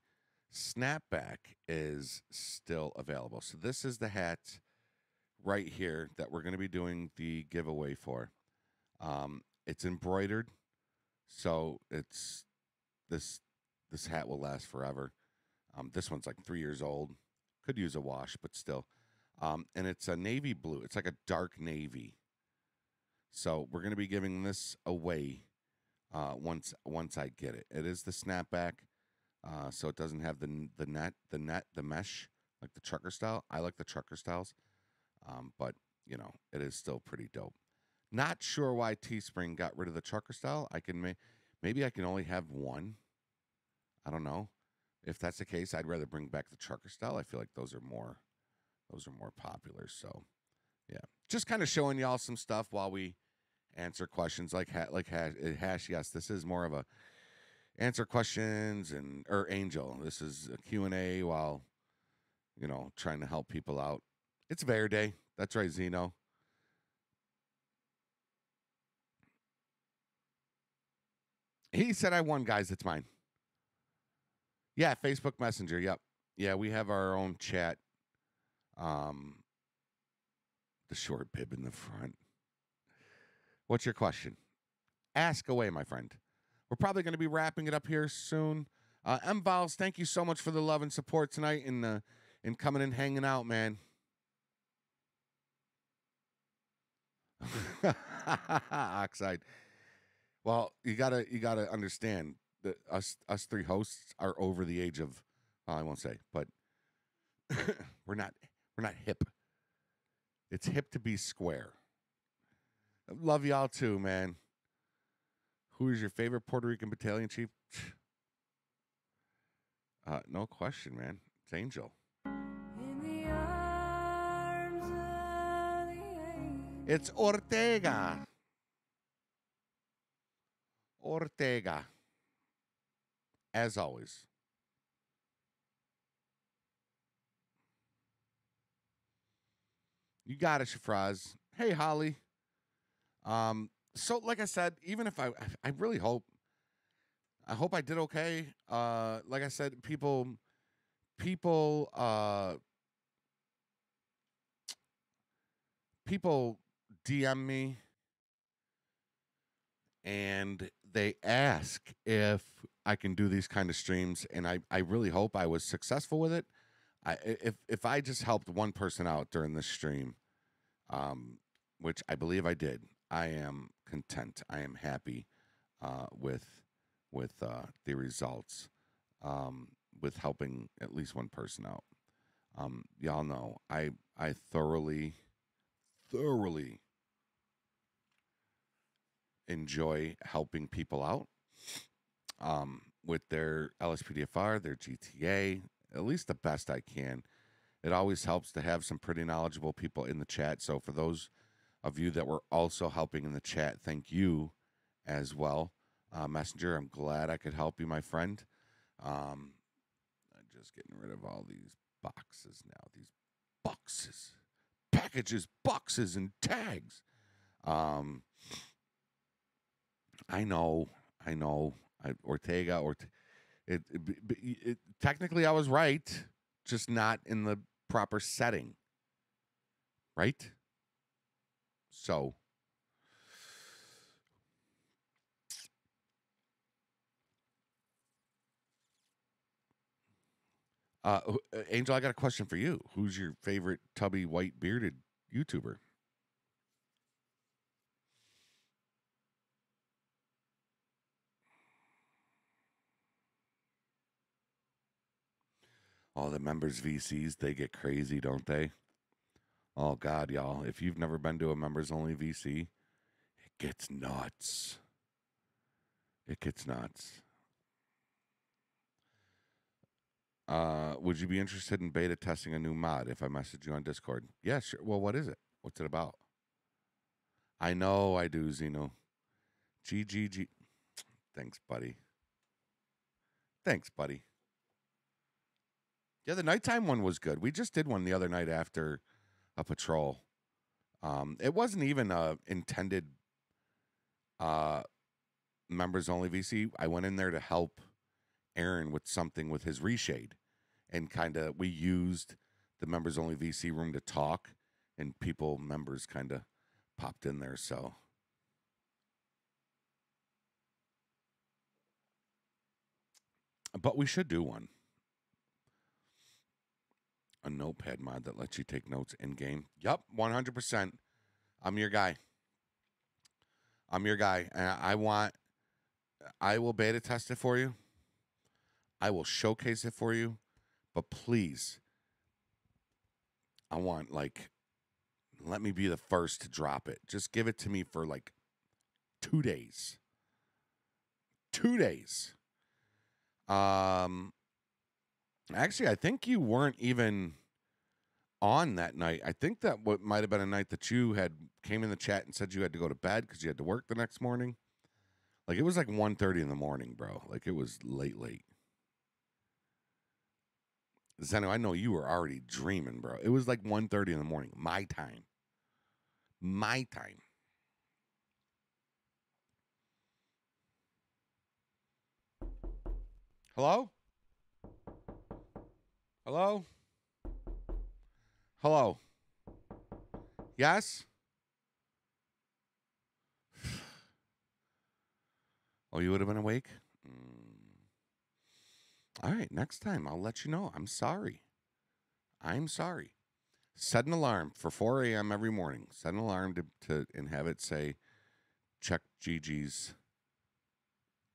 snapback is still available. So this is the hat right here that we're going to be doing the giveaway for. Um, it's embroidered, so it's this this hat will last forever. Um, this one's like three years old. Could use a wash, but still. Um, and it's a navy blue. It's like a dark navy. So we're going to be giving this away uh, once once I get it. It is the snapback, uh, so it doesn't have the the net the net the mesh like the trucker style. I like the trucker styles, um, but you know it is still pretty dope. Not sure why Teespring got rid of the trucker style. I can may maybe I can only have one. I don't know. If that's the case, I'd rather bring back the trucker style. I feel like those are more those are more popular. So yeah, just kind of showing y'all some stuff while we answer questions like ha like hash, hash yes, this is more of a answer questions and or Angel, this is a Q and A while, you know, trying to help people out. It's Verde. That's right, Zeno. He said I won, guys. It's mine. Yeah, Facebook Messenger. Yep. Yeah, we have our own chat. Um, the short bib in the front. What's your question? Ask away, my friend. We're probably going to be wrapping it up here soon. Uh, M. Vowles, thank you so much for the love and support tonight and, uh, and coming and hanging out, man. Oxide. Well, you gotta you gotta understand that us us three hosts are over the age of, well, I won't say, but we're not we're not hip. It's hip to be square. Love y'all too, man. Who is your favorite Puerto Rican battalion chief? Uh, no question, man. It's Angel. In the arms of the it's Ortega. Ortega. As always. You got it, Shafraz. Hey, Holly. Um, so like I said, even if I, I really hope, I hope I did okay. Uh, like I said, people, people, uh, people D M me and they ask if I can do these kind of streams. And I, I really hope I was successful with it. I, if, if I just helped one person out during this stream, um, which I believe I did. I am content. I am happy uh, with with uh, the results, um, with helping at least one person out. Um, y'all know I I thoroughly, thoroughly enjoy helping people out um, with their L S P D F R, their G T A, at least the best I can. It always helps to have some pretty knowledgeable people in the chat. So for those of you that were also helping in the chat, thank you as well. Uh, Messenger, I'm glad I could help you, my friend. Um, I'm just getting rid of all these boxes now. These boxes, packages, boxes, and tags. Um, I know, I know. I, Ortega, or it, it, it, it. Technically, I was right, just not in the proper setting. Right? So, uh, Angel, I got a question for you. Who's your favorite tubby, white, bearded YouTuber? All the members V Cs, they get crazy, don't they? Oh, God, y'all. If you've never been to a members-only V C, it gets nuts. It gets nuts. Uh, would you be interested in beta testing a new mod if I message you on Discord? Yeah, sure. Well, what is it? What's it about? I know I do, Zeno. G G G. Thanks, buddy. Thanks, buddy. Yeah, the nighttime one was good. We just did one the other night after a patrol. Um, it wasn't even a intended uh, members-only V C. I went in there to help Aaron with something with his reshade. And kind of, we used the members-only V C room to talk. And people, members, kind of popped in there, so... But we should do one. A notepad mod that lets you take notes in game. Yep, one hundred percent. I'm your guy. I'm your guy. And I want, I will beta test it for you. I will showcase it for you. But please, I want, like, let me be the first to drop it. Just give it to me for like two days. Two days. Um, Actually, I think you weren't even on that night. I think that what might have been a night that you had came in the chat and said you had to go to bed because you had to work the next morning. Like, it was like one thirty in the morning, bro. Like, it was late, late. Zeno, I know you were already dreaming, bro. It was like one thirty in the morning, my time. My time. Hello? Hello? Hello? Yes? Oh, you would have been awake? Mm. All right, next time I'll let you know. I'm sorry. I'm sorry. Set an alarm for four A M every morning. Set an alarm to, to and have it say, check Gigi's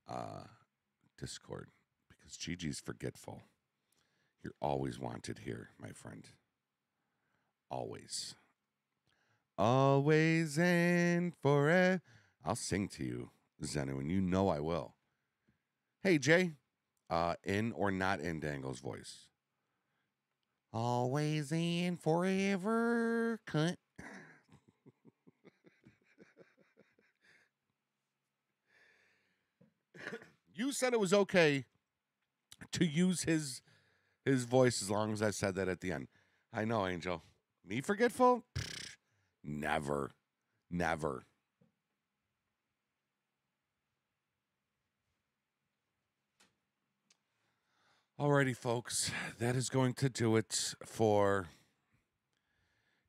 uh, Discord, because Gigi's forgetful. You're always wanted here, my friend. Always. Always and forever. I'll sing to you, Zeno, and you know I will. Hey, Jay. Uh, in or not in Dangle's voice? Always and forever, cunt. You said it was okay to use his... his voice, as long as I said that at the end. I know, Angel. Me forgetful? Pfft, never. Never. Alrighty, folks. That is going to do it for...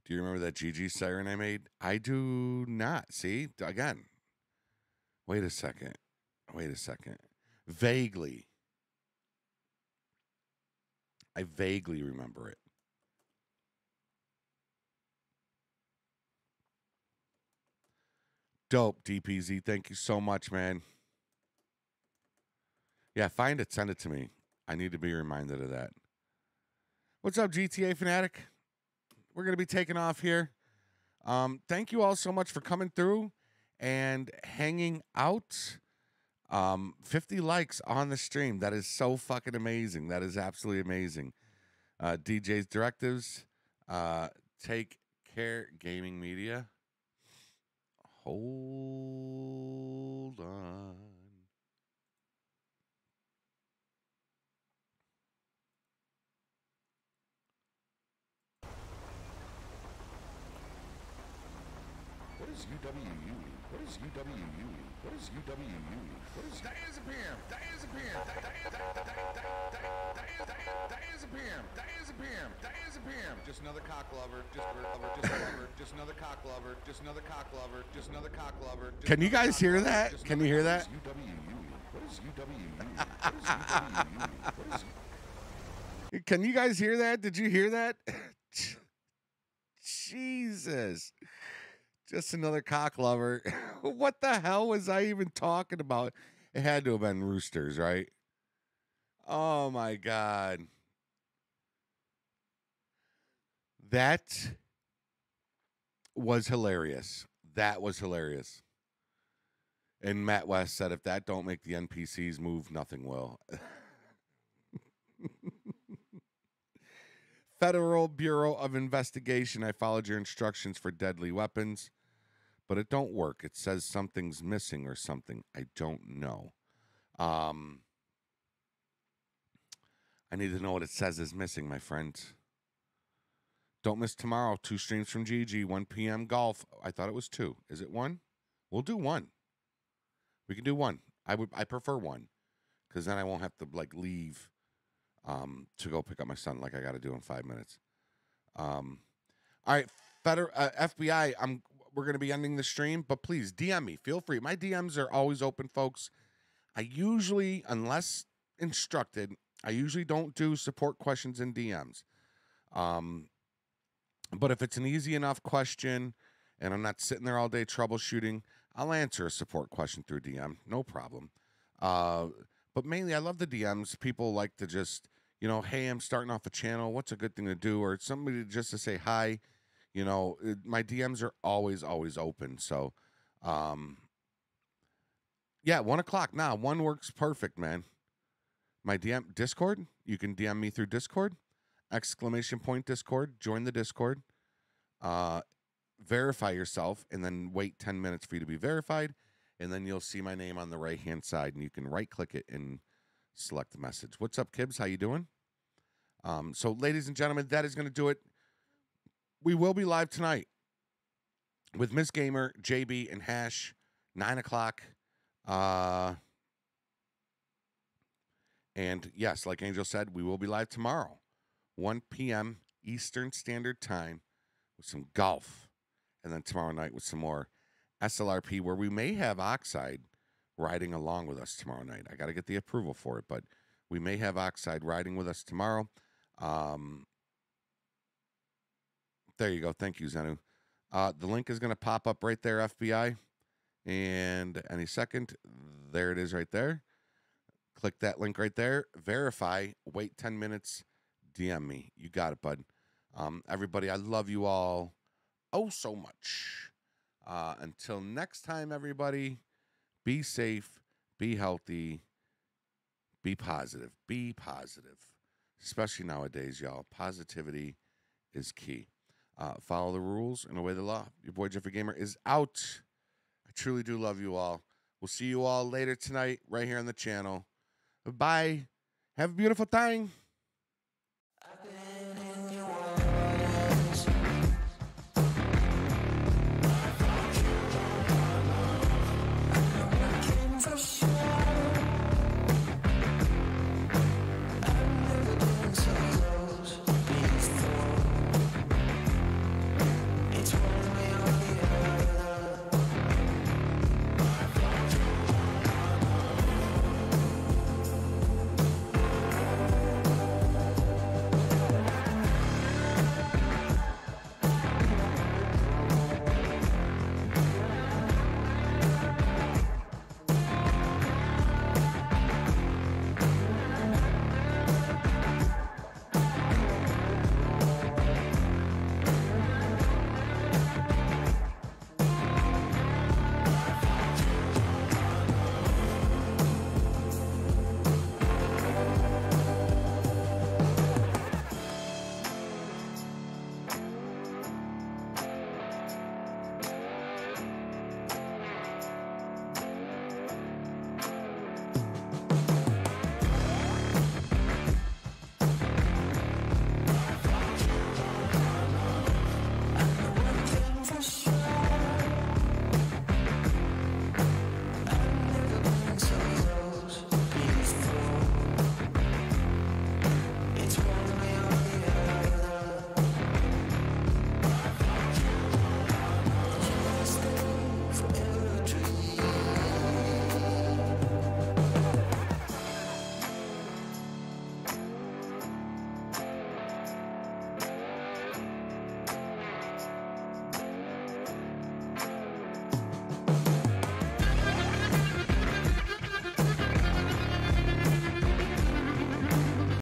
Do you remember that Gigi siren I made? I do not. See? Again. Wait a second. Wait a second. Vaguely. I vaguely remember it. dope, D P Z. Thank you so much, man. Yeah, find it. Send it to me. I need to be reminded of that. What's up, G T A Fanatic? We're going to be taking off here. Um, thank you all so much for coming through and hanging out. Um, fifty likes on the stream. That is so fucking amazing. That is absolutely amazing. Uh, D J's Directives. Uh, take care, Gaming Media. Hold on. What is U W U? What is U W U? What is U W U? What is that is a P M? That is a P M. That is a P M. That is a P M. That is a P M. Just another cock lover. Just lover. Just lover. Just another cock lover. Just another cock lover. Just another cock lover. Can you guys hear that? Can you hear that? What is U W U? Can you guys hear that? Did you hear that? Jesus. Just another cock lover. What the hell was I even talking about? It had to have been Roosters, right? Oh, my God. That was hilarious. That was hilarious. And Matt West said, if that don't make the N P Cs move, nothing will. Federal Bureau of Investigation. I followed your instructions for deadly weapons. But it don't work. It says something's missing or something. I don't know. Um, I need to know what it says is missing, my friend. Don't miss tomorrow. Two streams from G G, one P M golf. I thought it was two. Is it one? We'll do one. We can do one. I would. I prefer one, because then I won't have to like leave um, to go pick up my son like I got to do in five minutes. Um, all right, federal uh, F B I. I'm. We're going to be ending the stream, but please D M me. Feel free. My D Ms are always open, folks. I usually, unless instructed, I usually don't do support questions in D Ms. Um, but if it's an easy enough question and I'm not sitting there all day troubleshooting, I'll answer a support question through D M. No problem. Uh, but mainly, I love the D Ms. People like to just, you know, hey, I'm starting off a channel. What's a good thing to do? Or somebody just to say hi. You know, it, my D Ms are always, always open. So, um, yeah, one o'clock. Nah, one works perfect, man. My D M, Discord, you can D M me through Discord. Exclamation point Discord, join the Discord. Uh, verify yourself and then wait ten minutes for you to be verified. And then you'll see my name on the right-hand side and you can right-click it and select the message. What's up, Kibbs? How you doing? Um, so, ladies and gentlemen, that is going to do it. We will be live tonight with Miss Gamer, J B, and Hash, nine o'clock. Uh, and, yes, like Angel said, we will be live tomorrow, one P M Eastern Standard Time with some golf. And then tomorrow night with some more S L R P, where we may have Oxide riding along with us tomorrow night. I got to get the approval for it, but we may have Oxide riding with us tomorrow. Um... There you go. Thank you, Zenu. Uh, the link is going to pop up right there, F B I. And any second, there it is right there. Click that link right there. Verify. Wait ten minutes. D M me. You got it, bud. Um, everybody, I love you all oh so much. Uh, until next time, everybody, be safe, be healthy, be positive. Be positive. Especially nowadays, y'all. Positivity is key. Uh, follow the rules and obey the law. Your boy Jeffrey Gamer is out. I truly do love you all. We'll see you all later tonight right here on the channel. Bye. Have a beautiful time.